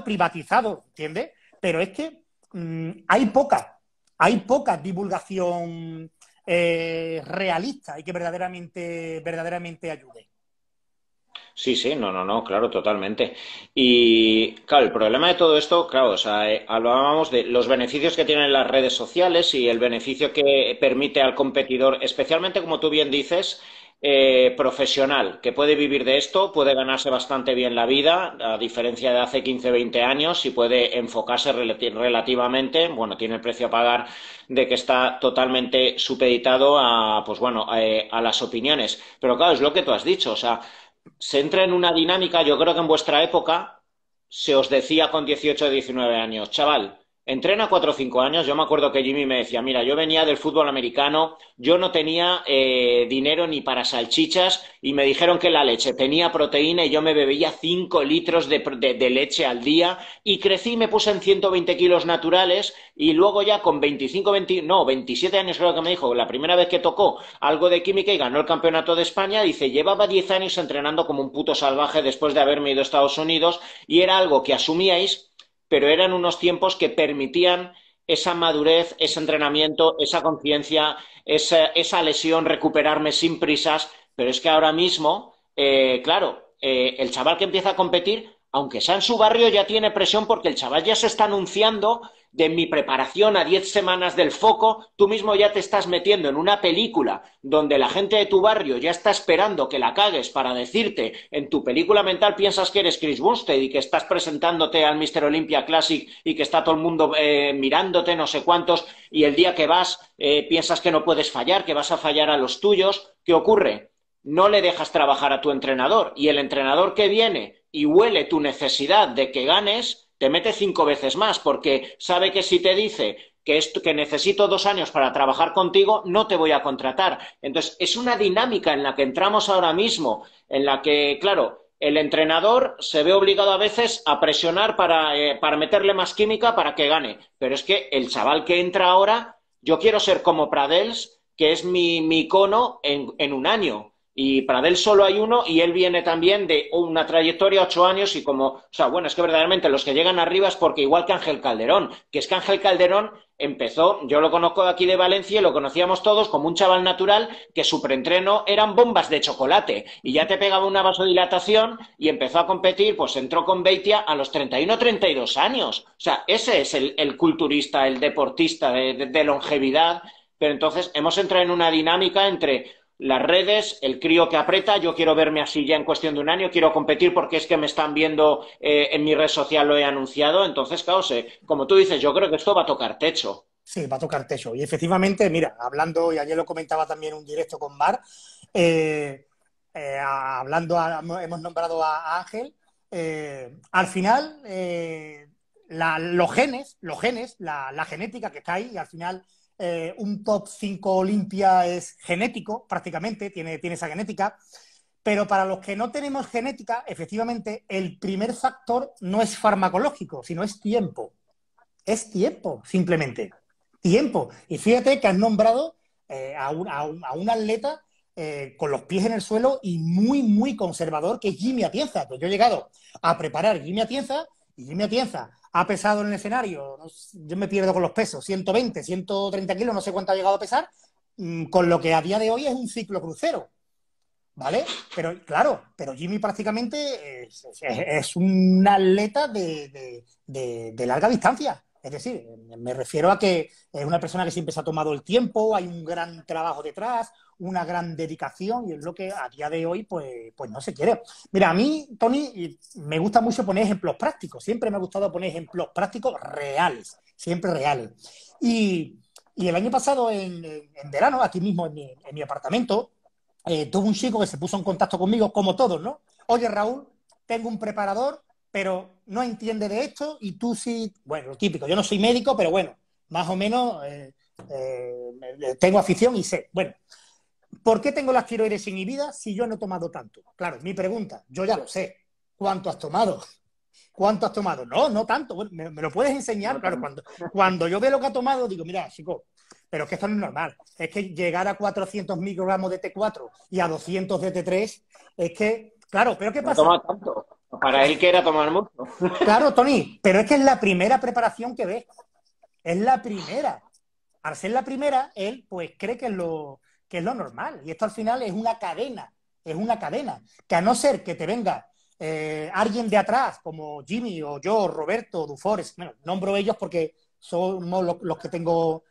privatizado, ¿entiendes? Pero es que hay poca divulgación realista y que verdaderamente ayude. Sí, no, claro, totalmente. Y, claro, el problema de todo esto, claro, o sea, hablábamos de los beneficios que tienen las redes sociales y el beneficio que permite al competidor, especialmente, como tú bien dices, profesional, que puede vivir de esto, puede ganarse bastante bien la vida, a diferencia de hace 15, 20 años, y puede enfocarse relativamente, bueno, tiene el precio a pagar de que está totalmente supeditado a, pues bueno, a las opiniones. Pero claro, es lo que tú has dicho, o sea, se entra en una dinámica, yo creo que en vuestra época se os decía con 18 o 19 años, chaval, entrena 4 o 5 años. Yo me acuerdo que Jimmy me decía, mira, yo venía del fútbol americano, yo no tenía dinero ni para salchichas y me dijeron que la leche tenía proteína y yo me bebía 5 litros de leche al día y crecí, me puse en 120 kilos naturales y luego ya con 27 años creo que me dijo, la primera vez que tocó algo de química y ganó el Campeonato de España, dice, llevaba 10 años entrenando como un puto salvaje después de haberme ido a Estados Unidos y era algo que asumíais, pero eran unos tiempos que permitían esa madurez, ese entrenamiento, esa conciencia, esa lesión, recuperarme sin prisas. Pero es que ahora mismo, claro, el chaval que empieza a competir aunque sea en su barrio, ya tiene presión porque el chaval ya se está anunciando de mi preparación a 10 semanas del foco. Tú mismo ya te estás metiendo en una película donde la gente de tu barrio ya está esperando que la cagues para decirte, en tu película mental piensas que eres Chris Bumstead y que estás presentándote al Mr. Olympia Classic y que está todo el mundo mirándote, no sé cuántos, y el día que vas piensas que no puedes fallar, que vas a fallar a los tuyos. ¿Qué ocurre? No le dejas trabajar a tu entrenador, y el entrenador que viene y huele tu necesidad de que ganes, te mete 5 veces más, porque sabe que si te dice que, que necesito 2 años para trabajar contigo, no te voy a contratar. Entonces, es una dinámica en la que entramos ahora mismo, en la que, claro, el entrenador se ve obligado a veces a presionar para meterle más química para que gane. Pero es que el chaval que entra ahora, yo quiero ser como Pradels, que es mi icono en un año. Y Pradels solo hay uno, y él viene también de una trayectoria 8 años y como... O sea, bueno, es que verdaderamente los que llegan arriba es porque igual que Ángel Calderón, que es que Ángel Calderón empezó, yo lo conozco de aquí de Valencia y lo conocíamos todos como un chaval natural que su preentreno eran bombas de chocolate y ya te pegaba una vasodilatación y empezó a competir, pues entró con Beitia a los 31 o 32 años. O sea, ese es el culturista, el deportista de longevidad. Pero entonces hemos entrado en una dinámica entre... las redes, el crío que aprieta, yo quiero verme así ya en cuestión de un año, quiero competir porque es que me están viendo en mi red social, lo he anunciado. Entonces, claro, como tú dices, yo creo que esto va a tocar techo. Sí, va a tocar techo. Y efectivamente, mira, hablando, y ayer lo comentaba también en un directo con Mar, hemos nombrado a Ángel, al final los genes, la genética que está ahí, y al final... un top 5 Olimpia es genético, prácticamente, tiene esa genética. Pero para los que no tenemos genética, efectivamente, el primer factor no es farmacológico, sino es tiempo. Es tiempo, simplemente. Tiempo. Y fíjate que has nombrado a un atleta con los pies en el suelo y muy, muy conservador, que es Jimmy Atienza. Pues yo he llegado a preparar Jimmy Atienza, y Jimmy Atienza ha pesado en el escenario, yo me pierdo con los pesos, 120, 130 kilos, no sé cuánto ha llegado a pesar, con lo que a día de hoy es un ciclocrucero, ¿vale? Pero claro, pero Jimmy prácticamente es un atleta de larga distancia. Es decir, me refiero a que es una persona que siempre se ha tomado el tiempo, hay un gran trabajo detrás, una gran dedicación, y es lo que a día de hoy pues no se quiere. Mira, a mí, Tony, me gusta mucho poner ejemplos prácticos. Siempre me ha gustado poner ejemplos prácticos reales, siempre reales. Y el año pasado, en verano, aquí mismo en mi apartamento, tuve un chico que se puso en contacto conmigo, como todos, ¿no? Oye, Raúl, tengo un preparador, pero no entiende de esto, y tú sí... Bueno, lo típico, yo no soy médico, pero bueno, más o menos tengo afición y sé. Bueno, ¿por qué tengo las tiroides inhibidas si yo no he tomado tanto? Claro, mi pregunta, yo ya lo sé. ¿Cuánto has tomado? ¿Cuánto has tomado? No, no tanto. Bueno, ¿me lo puedes enseñar? No, claro, cuando yo veo lo que ha tomado, digo, mira, chico, pero es que esto no es normal. Es que llegar a 400 microgramos de T4 y a 200 de T3, es que... Claro, pero ¿qué pasa? No toma tanto. Para él que era tomar mucho. Claro, Tony, pero es que es la primera preparación que ves. Es la primera. Al ser la primera, él pues cree que es lo normal. Y esto al final es una cadena. Es una cadena. Que a no ser que te venga alguien de atrás, como Jimmy o yo, Roberto, Dufour, bueno, nombro ellos porque somos los que tengo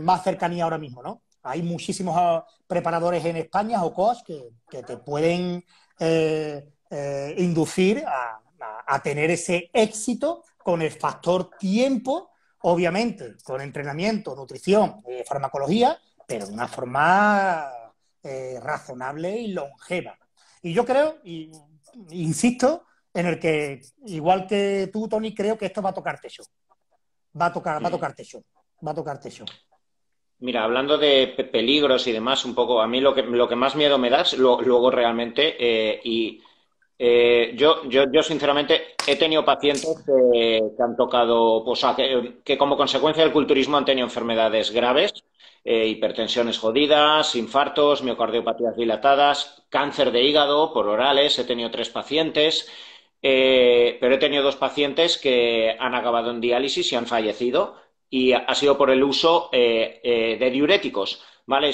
más cercanía ahora mismo, ¿no? Hay muchísimos preparadores en España o coach que te pueden... inducir a tener ese éxito con el factor tiempo, obviamente, con entrenamiento, nutrición, farmacología, pero de una forma razonable y longeva. Y yo creo, y insisto, en el que, igual que tú, Tony, creo que esto va a tocar techo. Va a tocar techo. Mira, hablando de peligros y demás, un poco, a mí lo que más miedo me da es luego realmente, yo sinceramente he tenido pacientes que han tocado, pues, que como consecuencia del culturismo han tenido enfermedades graves, hipertensiones jodidas, infartos, miocardiopatías dilatadas, cáncer de hígado por orales, he tenido 3 pacientes, pero he tenido 2 pacientes que han acabado en diálisis y han fallecido. y ha sido por el uso de diuréticos, ¿vale?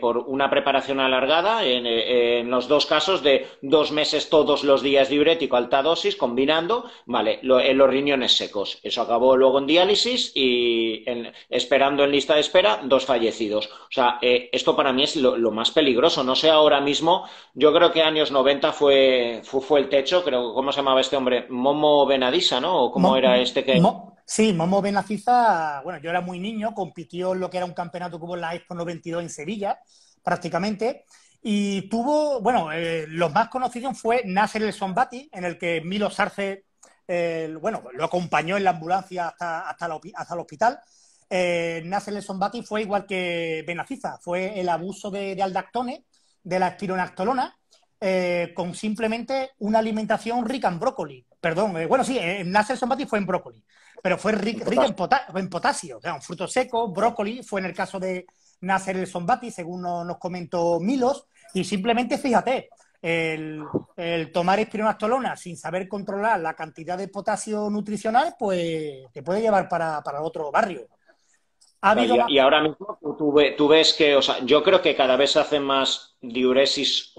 Por una preparación alargada, en los dos casos de 2 meses todos los días diurético, alta dosis, combinando, ¿vale? En los riñones secos. Eso acabó luego en diálisis y esperando en lista de espera, 2 fallecidos. O sea, esto para mí es lo más peligroso. No sé ahora mismo, yo creo que años 90 fue el techo, creo, ¿cómo se llamaba este hombre? Momo Benadiza, ¿no? ¿O cómo era este que...? Sí, Momo Benadiza, bueno, yo era muy niño, compitió en lo que era un campeonato que hubo en la Expo 92 en Sevilla, prácticamente, y tuvo, bueno, los más conocidos fue Nasser El Sonbaty, en el que Milos Sarcev, bueno, lo acompañó en la ambulancia hasta el hospital. Nasser El Sonbaty fue igual que Benadiza, fue el abuso de aldactones, de la espironolactona, con simplemente una alimentación rica en brócoli. Perdón, bueno, sí, Nasser El Sonbaty fue en brócoli, pero fue rica en potasio, o sea, un fruto seco, brócoli, fue en el caso de Nasser El Sonbaty, según nos comentó Milos, y simplemente, fíjate, el tomar espironolactona sin saber controlar la cantidad de potasio nutricional, pues te puede llevar para otro barrio. Y ahora mismo tú ves que, o sea, yo creo que cada vez se hace más diuresis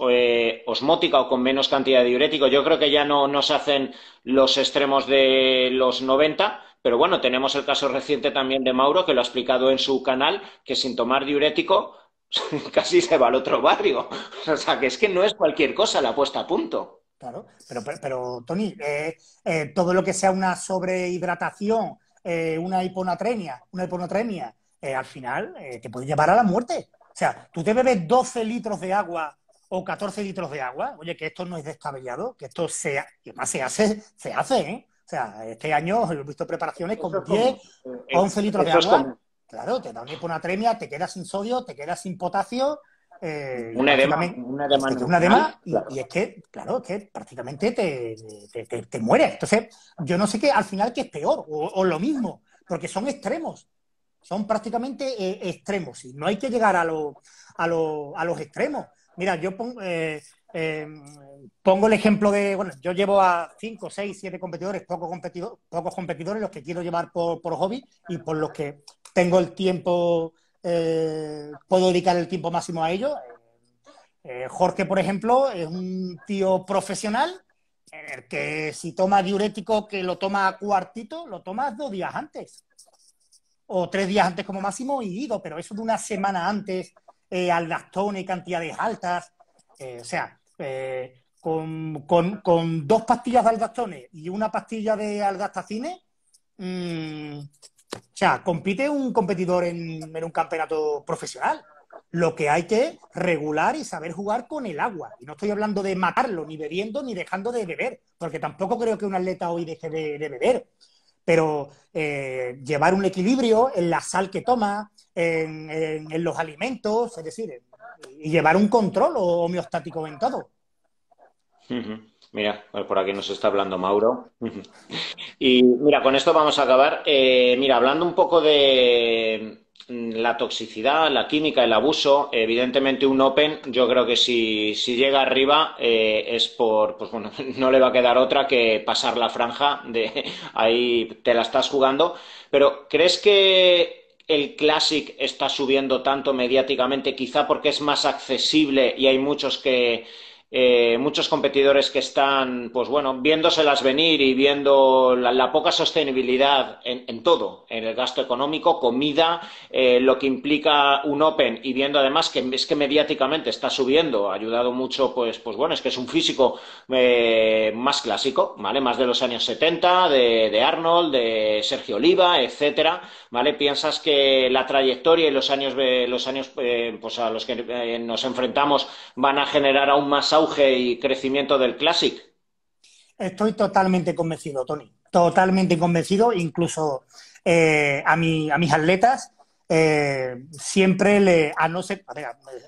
osmótica o con menos cantidad de diurético. Yo creo que ya no se hacen los extremos de los 90, pero bueno, tenemos el caso reciente también de Mauro, que lo ha explicado en su canal, que sin tomar diurético casi se va al otro barrio. O sea, que es que no es cualquier cosa la puesta a punto. Claro, pero Tony, todo lo que sea una sobrehidratación, una hiponatremia, al final te puede llevar a la muerte. O sea, tú te bebes 12 litros de agua o 14 litros de agua, oye, que esto no es descabellado, que esto se hace, ¿eh? O sea, este año he visto preparaciones con 10, 11 litros de agua. Claro, te da una hiponatremia, te quedas sin sodio, te quedas sin potasio. Un edema, claro. Y es que, claro, prácticamente te mueres. Entonces, yo no sé qué al final que es peor o lo mismo, porque son extremos, son prácticamente extremos, y no hay que llegar a los extremos. Mira, yo pongo el ejemplo de, bueno, yo llevo a 5, 6, 7 competidores, pocos competidores los que quiero llevar por hobby y por los que tengo el tiempo. Puedo dedicar el tiempo máximo a ello. Jorge, por ejemplo, es un tío profesional en el que si toma diurético, que lo toma a cuartito, lo toma 2 días antes o 3 días antes como máximo y ido, pero eso de una semana antes, aldactona y cantidades altas, o sea, con 2 pastillas de aldactona y 1 pastilla de aldactacine, o sea, compite un competidor en un campeonato profesional. Lo que hay que regular y saber jugar con el agua. Y no estoy hablando de matarlo, ni bebiendo, ni dejando de beber. Porque tampoco creo que un atleta hoy deje de beber. Pero llevar un equilibrio en la sal que toma, en los alimentos, es decir, y llevar un control homeostático en todo. Mira, por aquí nos está hablando Mauro. Y mira, con esto vamos a acabar. Mira, hablando un poco de la toxicidad, la química, el abuso, evidentemente un Open, yo creo que si llega arriba es pues bueno, no le va a quedar otra que pasar la franja de ahí te la estás jugando. Pero ¿crees que el Classic está subiendo tanto mediáticamente quizá porque es más accesible y hay muchos competidores que están, pues bueno, viéndoselas venir y viendo la poca sostenibilidad en todo, en el gasto económico, comida, lo que implica un Open, y viendo además que es que mediáticamente está subiendo, ha ayudado mucho, pues bueno, es que es un físico más clásico, ¿vale? Más de los años 70, de Arnold, de Sergio Oliva, etcétera, ¿vale? ¿Piensas que la trayectoria y los años pues a los que nos enfrentamos van a generar aún más auge y crecimiento del Classic? Estoy totalmente convencido, Tony. Totalmente convencido. Incluso a mis atletas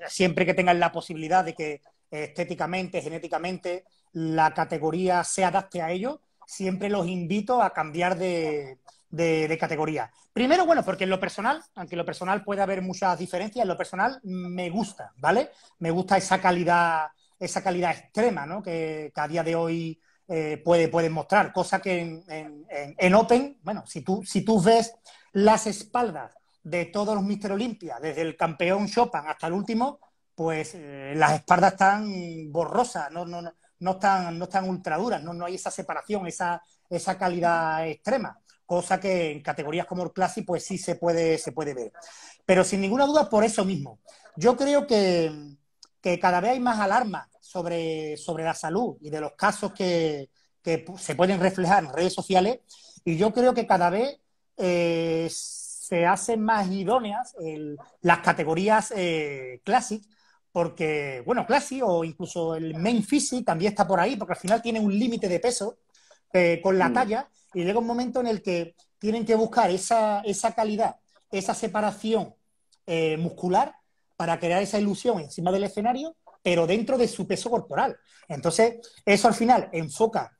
siempre que tengan la posibilidad de que estéticamente, genéticamente, la categoría se adapte a ello, siempre los invito a cambiar de categoría. Primero, bueno, porque en lo personal, aunque en lo personal puede haber muchas diferencias, en lo personal me gusta, ¿vale? Me gusta esa calidad extrema, ¿no? Que a día de hoy pueden mostrar, cosa que en Open, bueno, si tú ves las espaldas de todos los Mr. Olympia, desde el campeón Chopin hasta el último, pues las espaldas están borrosas, no están ultraduras, no hay esa separación, esa calidad extrema, cosa que en categorías como el Classic pues sí se puede ver. Pero sin ninguna duda por eso mismo. Yo creo que cada vez hay más alarma sobre la salud y de los casos que se pueden reflejar en redes sociales, y yo creo que cada vez se hacen más idóneas las categorías Classic, porque, bueno, Classic o incluso el Main Physique también está por ahí, porque al final tiene un límite de peso con la talla, y llega un momento en el que tienen que buscar esa calidad, esa separación muscular para crear esa ilusión encima del escenario, pero dentro de su peso corporal. Entonces, eso al final enfoca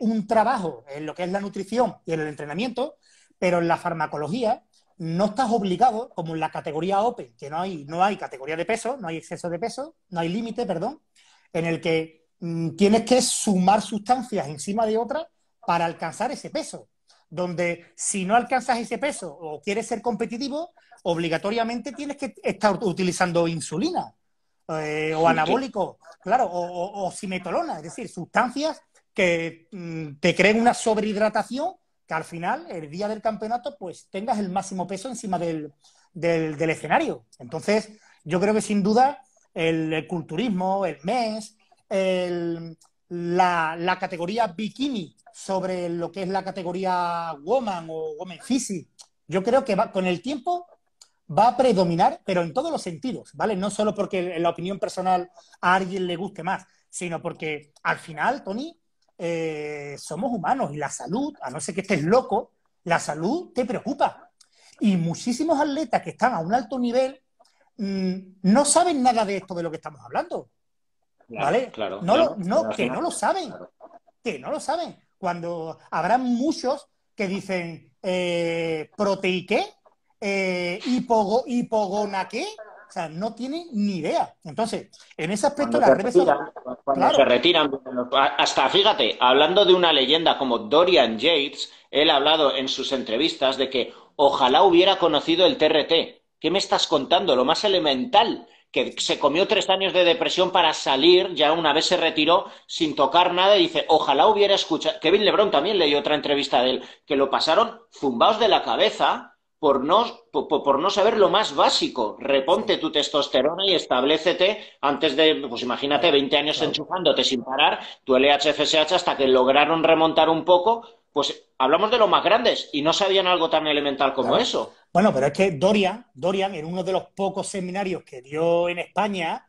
un trabajo en lo que es la nutrición y en el entrenamiento, pero en la farmacología no estás obligado, como en la categoría Open, que no hay categoría de peso, no hay exceso de peso, no hay límite, perdón, en el que tienes que sumar sustancias encima de otras para alcanzar ese peso, donde si no alcanzas ese peso o quieres ser competitivo, obligatoriamente tienes que estar utilizando insulina o anabólico, claro, o oximetolona, es decir, sustancias que te creen una sobrehidratación que al final, el día del campeonato, pues tengas el máximo peso encima del escenario. Entonces, yo creo que sin duda el culturismo, el mes, la categoría bikini sobre lo que es la categoría woman o woman physique, yo creo que con el tiempo va a predominar, pero en todos los sentidos, ¿vale? No solo porque en la opinión personal a alguien le guste más, sino porque al final, Tony, somos humanos y la salud, a no ser que estés loco, la salud te preocupa. Y muchísimos atletas que están a un alto nivel no saben nada de esto de lo que estamos hablando, ¿vale? Claro, no lo saben. Cuando habrá muchos que dicen proteiqué, hipogonaqué, o sea, no tienen ni idea. Entonces, en ese aspecto las redes sociales... Cuando se retiran, hasta, fíjate, hablando de una leyenda como Dorian Yates, él ha hablado en sus entrevistas de que ojalá hubiera conocido el TRT. ¿Qué me estás contando? Lo más elemental, que se comió 3 años de depresión para salir, ya una vez se retiró sin tocar nada, y dice, ojalá hubiera escuchado... Kevin Levrone también leyó otra entrevista de él, que lo pasaron zumbaos de la cabeza... Por no saber lo más básico. Reponte tu testosterona y establécete antes de, pues imagínate, 20 años enchufándote sin parar, tu LH-FSH, hasta que lograron remontar un poco, pues hablamos de los más grandes y no sabían algo tan elemental como eso. Bueno, pero es que Dorian, en uno de los pocos seminarios que dio en España,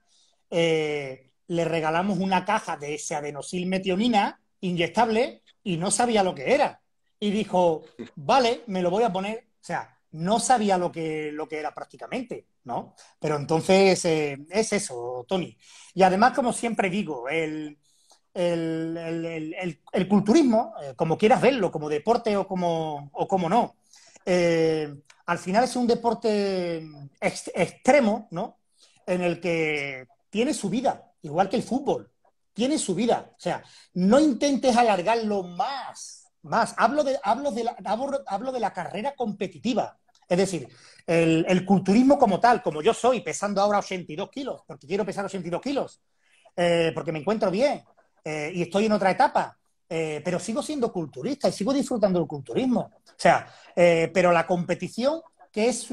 le regalamos una caja de esaadenosilmetionina inyectable y no sabía lo que era. Y dijo, vale, me lo voy a poner. O sea, no sabía lo que era prácticamente, ¿no? Pero entonces es eso, Tony. Y además, como siempre digo, el culturismo, como quieras verlo, como deporte o como no, al final es un deporte extremo, ¿no? En el que tiene su vida, igual que el fútbol, tiene su vida. O sea, no intentes alargarlo más. Hablo de la carrera competitiva, es decir, el culturismo como tal, como yo soy, pesando ahora 82 kilos, porque quiero pesar 82 kilos, porque me encuentro bien y estoy en otra etapa, pero sigo siendo culturista y sigo disfrutando del culturismo. O sea, pero la competición, que es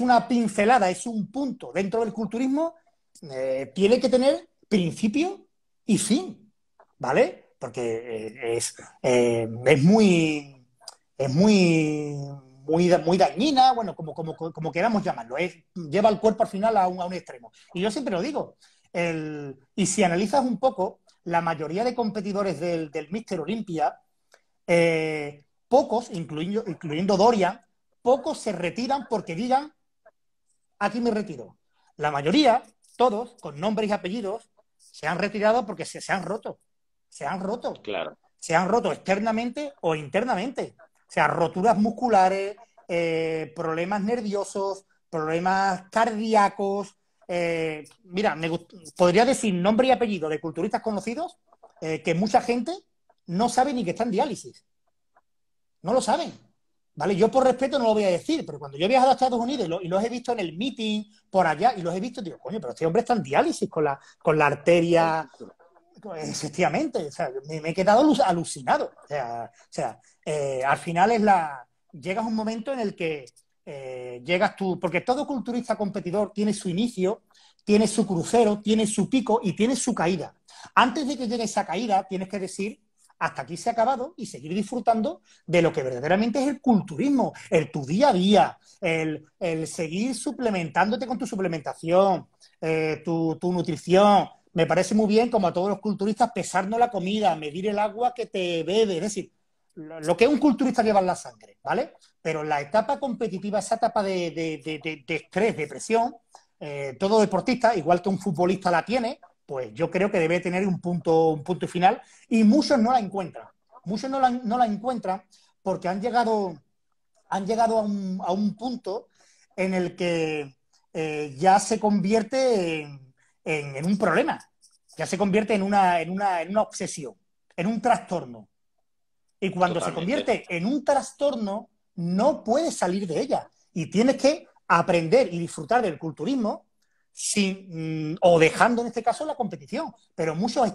una pincelada, es un punto dentro del culturismo, tiene que tener principio y fin, ¿vale? Porque es muy dañina, bueno, como queramos llamarlo, lleva el cuerpo al final a un extremo. Y yo siempre lo digo, y si analizas un poco, la mayoría de competidores del Mr. Olympia, pocos, incluyendo Dorian, pocos se retiran porque digan, aquí me retiro. La mayoría, todos, con nombres y apellidos, se han retirado porque se han roto. Se han roto, claro. Se han roto externamente o internamente. O sea, roturas musculares, problemas nerviosos, problemas cardíacos. Mira, podría decir nombre y apellido de culturistas conocidos que mucha gente no sabe ni que está en diálisis. No lo saben. ¿Vale? Yo por respeto no lo voy a decir, pero cuando yo he viajado a Estados Unidos y los he visto en el meeting por allá, y los he visto, digo, coño, pero este hombre está en diálisis con la arteria. Efectivamente, o sea, me he quedado alucinado. O sea, al final llegas a un momento en el que llegas tú, porque todo culturista competidor tiene su inicio, tiene su crucero, tiene su pico y tiene su caída. Antes de que llegue esa caída tienes que decir, hasta aquí se ha acabado, y seguir disfrutando de lo que verdaderamente es el culturismo, tu día a día, el seguir suplementándote con tu suplementación, tu nutrición. Me parece muy bien, como a todos los culturistas, pesarnos la comida, medir el agua que te bebe, es decir, lo que un culturista lleva en la sangre, ¿vale? Pero la etapa competitiva, esa etapa de estrés, depresión, todo deportista, igual que un futbolista la tiene, pues yo creo que debe tener un punto final, y muchos no la encuentran. Muchos no la encuentran porque han llegado a un punto en el que ya se convierte en un problema, ya se convierte en una obsesión, en un trastorno. Y cuando se convierte en un trastorno, no puedes salir de ella. Y tienes que aprender y disfrutar del culturismo sin, o dejando en este caso la competición. Pero muchos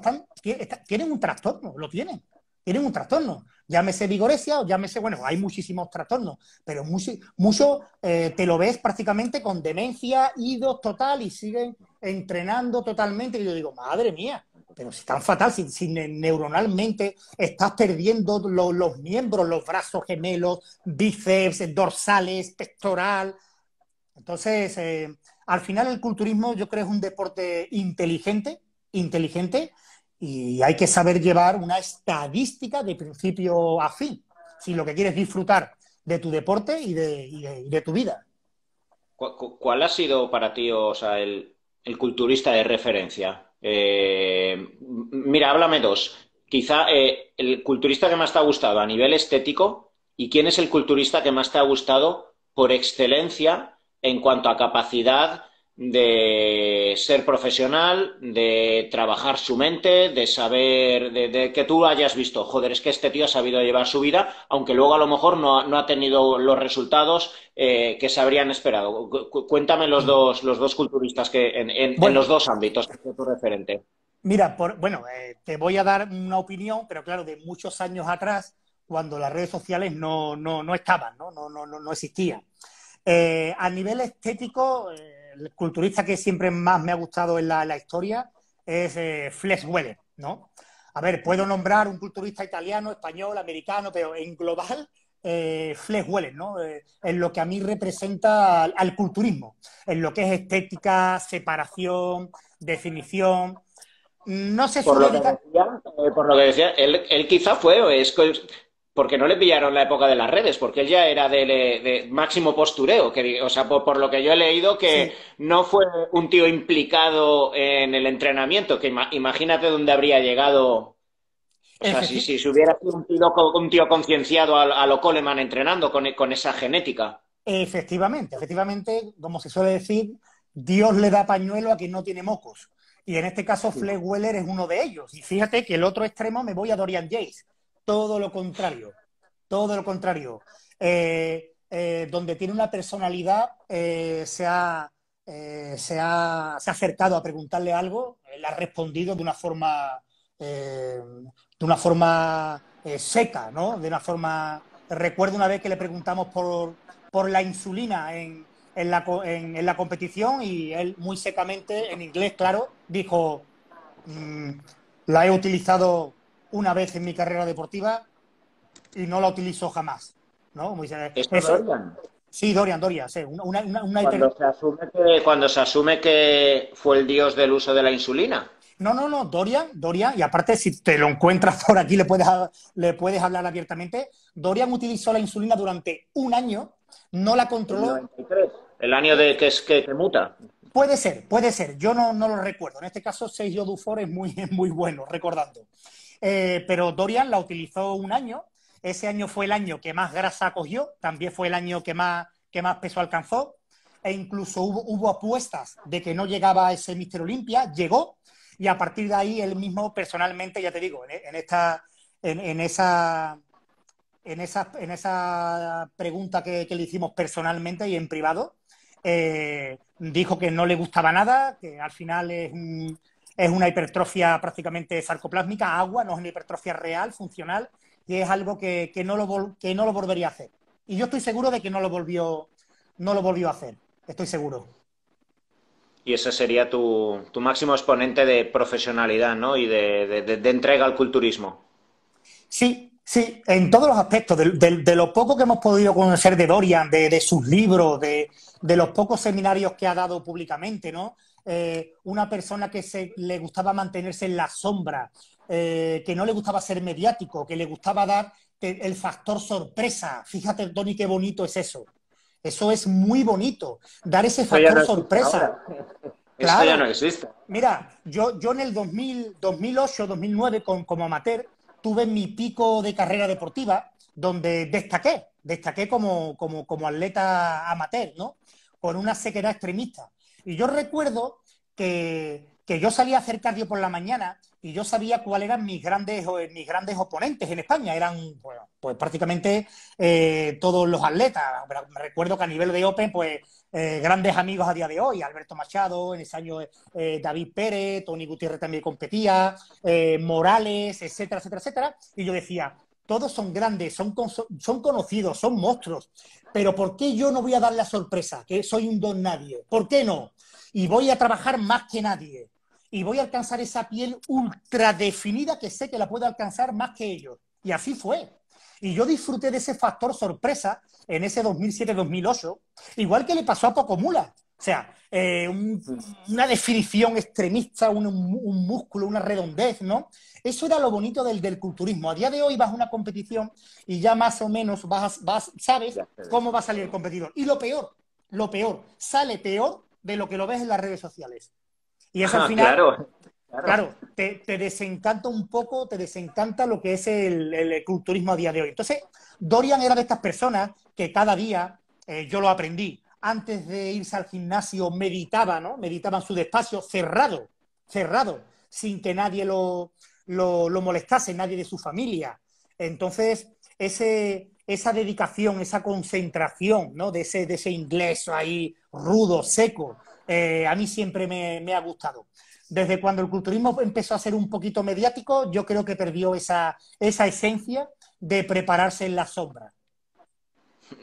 tienen un trastorno, lo tienen. Tienen un trastorno. Llámese vigoresia o llámese, bueno, hay muchísimos trastornos, pero muchos te lo ves prácticamente con demencia, idos total, y siguen entrenando totalmente. Y yo digo, madre mía, pero si tan fatal, si neuronalmente estás perdiendo los miembros, los brazos gemelos, bíceps, dorsales, pectoral. Entonces, al final el culturismo yo creo es un deporte inteligente, y hay que saber llevar una estadística de principio a fin, si lo que quieres es disfrutar de tu deporte y de tu vida. ¿Cuál ha sido para ti, o sea, el culturista de referencia? Mira, háblame dos. Quizá el culturista que más te ha gustado a nivel estético, y quién es el culturista que más te ha gustado por excelencia en cuanto a capacidad de ser profesional, de trabajar su mente, de saber, de que tú hayas visto, joder, es que este tío ha sabido llevar su vida, aunque luego a lo mejor no ha tenido los resultados que se habrían esperado. Cuéntame los dos culturistas que en los dos ámbitos que fue tu referente. Mira, te voy a dar una opinión, pero claro, de muchos años atrás, cuando las redes sociales no estaban, no existían. A nivel estético, el culturista que siempre más me ha gustado en la historia es Flex Wheeler, ¿no? A ver, puedo nombrar un culturista italiano, español, americano, pero en global, Flex Wheeler, ¿no? En lo que a mí representa al culturismo, en lo que es estética, separación, definición. No sé si... Por lo que decía, él quizá fue... porque no le pillaron la época de las redes, porque él ya era de máximo postureo. O sea, por lo que yo he leído, que sí, no fue un tío implicado en el entrenamiento, que imagínate dónde habría llegado. O sea, si hubiera sido un tío concienciado a lo Coleman entrenando con esa genética. Efectivamente, como se suele decir, Dios le da pañuelo a quien no tiene mocos. Y en este caso, sí, Flex Wheeler es uno de ellos. Y fíjate que el otro extremo me voy a Dorian Yates. Todo lo contrario. Donde tiene una personalidad, se ha acercado a preguntarle algo, él ha respondido de una forma seca, ¿no? De una forma... Recuerdo una vez que le preguntamos por la insulina en la competición, y él muy secamente, en inglés, claro, dijo, la he utilizado una vez en mi carrera deportiva y no la utilizo jamás, ¿no? ¿Esto Dorian? Sí, Dorian, sí. Una cuando se asume que fue el dios del uso de la insulina. No, Dorian, y aparte si te lo encuentras por aquí le puedes hablar abiertamente. Dorian utilizó la insulina durante un año, no la controló. 93, el año de que muta. Puede ser, yo no lo recuerdo. En este caso, Sergio Dufour es muy bueno recordando. Pero Dorian la utilizó un año. Ese año fue el año que más grasa cogió, también fue el año que más peso alcanzó, e incluso hubo apuestas de que no llegaba a ese Mr. Olympia, llegó, y a partir de ahí él mismo personalmente, ya te digo, en esa en esa pregunta que le hicimos personalmente y en privado, dijo que no le gustaba nada, que al final es una hipertrofia prácticamente sarcoplásmica, agua, no es una hipertrofia real, funcional, y es algo que no lo volvería a hacer. Y yo estoy seguro de que no lo volvió a hacer, estoy seguro. Y ese sería tu máximo exponente de profesionalidad, ¿no? Y de entrega al culturismo. Sí, sí, en todos los aspectos. De lo poco que hemos podido conocer de Dorian, de sus libros, de los pocos seminarios que ha dado públicamente, ¿no? Una persona que le gustaba mantenerse en la sombra, que no le gustaba ser mediático, que le gustaba dar el factor sorpresa. Fíjate, Tony, qué bonito es eso. Eso es muy bonito, dar ese factor sorpresa. Claro. Eso ya no existe. Mira, yo en el 2008, 2009, como amateur, tuve mi pico de carrera deportiva, donde destaqué como atleta amateur, ¿no? Con una sequedad extremista. Y yo recuerdo que yo salía a hacer cardio por la mañana y yo sabía cuáles eran mis grandes oponentes en España. Eran, bueno, pues prácticamente todos los atletas. Recuerdo que a nivel de Open, pues grandes amigos a día de hoy. Alberto Machado, en ese año David Pérez, Tony Gutiérrez también competía, Morales, etcétera, etcétera, etcétera. Y yo decía, todos son grandes, son conocidos, son monstruos. Pero ¿por qué yo no voy a dar la sorpresa? Que soy un don nadie. ¿Por qué no? Y voy a trabajar más que nadie. Y voy a alcanzar esa piel ultra definida que sé que la puedo alcanzar más que ellos. Y así fue. Y yo disfruté de ese factor sorpresa en ese 2007-2008, igual que le pasó a Paco Mula. O sea, una definición extremista, un músculo, una redondez, ¿no? Eso era lo bonito del culturismo. A día de hoy vas a una competición y ya más o menos sabes cómo va a salir el competidor. Y lo peor, sale peor de lo que lo ves en las redes sociales. Y eso al final, claro, te desencanta un poco, te desencanta lo que es el culturismo a día de hoy. Entonces, Dorian era de estas personas que cada día, yo lo aprendí, antes de irse al gimnasio meditaba, ¿no? Meditaba en su despacho, cerrado, sin que nadie lo molestase, nadie de su familia. Entonces, esa dedicación, esa concentración, ¿no? De ese inglés ahí rudo, seco, a mí siempre me ha gustado. Desde cuando el culturismo empezó a ser un poquito mediático, yo creo que perdió esa esencia de prepararse en la sombra.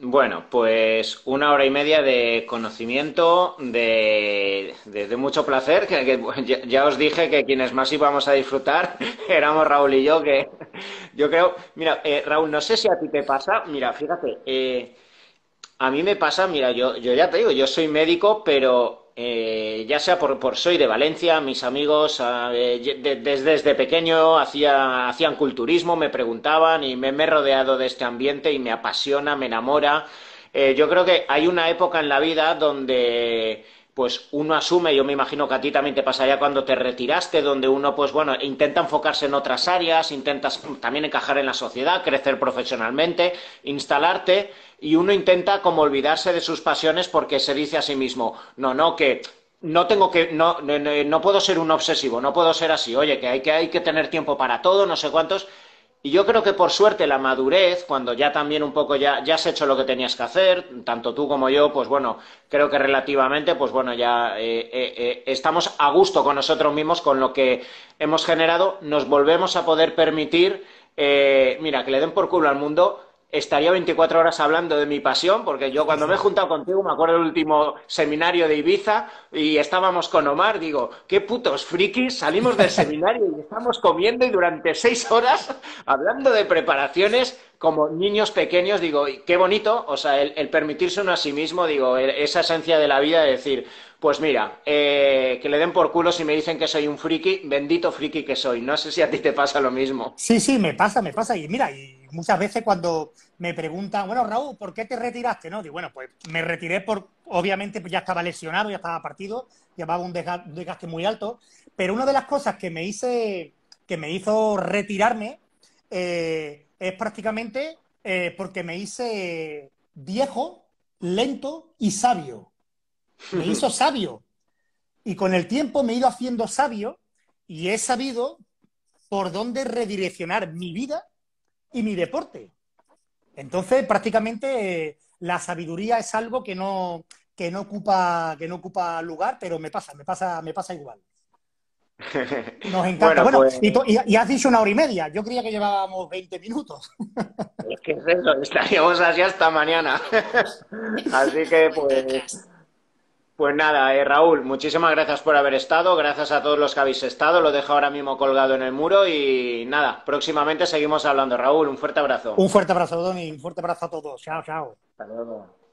Bueno, pues 1 hora y media de conocimiento, de mucho placer. Que ya os dije que quienes más íbamos a disfrutar éramos Raúl y yo, que yo creo... Mira, Raúl, no sé si a ti te pasa... Mira, fíjate, a mí me pasa... Mira, yo ya te digo, yo soy médico, pero ya sea por soy de Valencia, mis amigos desde pequeño hacían culturismo, me preguntaban y me he rodeado de este ambiente y me apasiona, me enamora. Yo creo que hay una época en la vida donde pues uno asume, yo me imagino que a ti también te pasaría cuando te retiraste, donde uno pues bueno intenta enfocarse en otras áreas, intentas también encajar en la sociedad, crecer profesionalmente, instalarte, y uno intenta como olvidarse de sus pasiones porque se dice a sí mismo, no puedo ser un obsesivo, no puedo ser así, oye, que hay que tener tiempo para todo, no sé cuántos. Y yo creo que por suerte la madurez, cuando ya también un poco ya has hecho lo que tenías que hacer, tanto tú como yo, pues bueno, creo que relativamente, pues bueno, ya estamos a gusto con nosotros mismos, con lo que hemos generado, nos volvemos a poder permitir, mira, que le den por culo al mundo. Estaría 24 horas hablando de mi pasión, porque yo cuando me he juntado contigo, me acuerdo del último seminario de Ibiza, y estábamos con Omar, digo, qué putos frikis, salimos del seminario y estamos comiendo y durante 6 horas hablando de preparaciones como niños pequeños, digo, qué bonito, o sea, el permitirse uno a sí mismo, digo, esa esencia de la vida de decir, pues mira, que le den por culo si me dicen que soy un friki, bendito friki que soy. No sé si a ti te pasa lo mismo. Sí, me pasa, y mira, y muchas veces cuando me preguntan, bueno, Raúl, ¿por qué te retiraste? No, digo, bueno, pues me retiré obviamente, pues ya estaba lesionado, ya estaba partido, llevaba un desgaste muy alto, pero una de las cosas que me hizo retirarme, es prácticamente porque me hice viejo, lento y sabio. Me hizo sabio. Y con el tiempo me he ido haciendo sabio y he sabido por dónde redireccionar mi vida y mi deporte. Entonces, prácticamente la sabiduría es algo que no ocupa lugar, pero me pasa igual. Nos encanta. Bueno, pues... y has dicho 1 hora y media. Yo creía que llevábamos 20 minutos. Es que es eso, estaríamos así hasta mañana. Así que, pues nada, Raúl, muchísimas gracias por haber estado. Gracias a todos los que habéis estado. Lo dejo ahora mismo colgado en el muro. Y nada, próximamente seguimos hablando. Raúl, un fuerte abrazo. Un fuerte abrazo, Doni. Un fuerte abrazo a todos. Chao, chao. Hasta luego.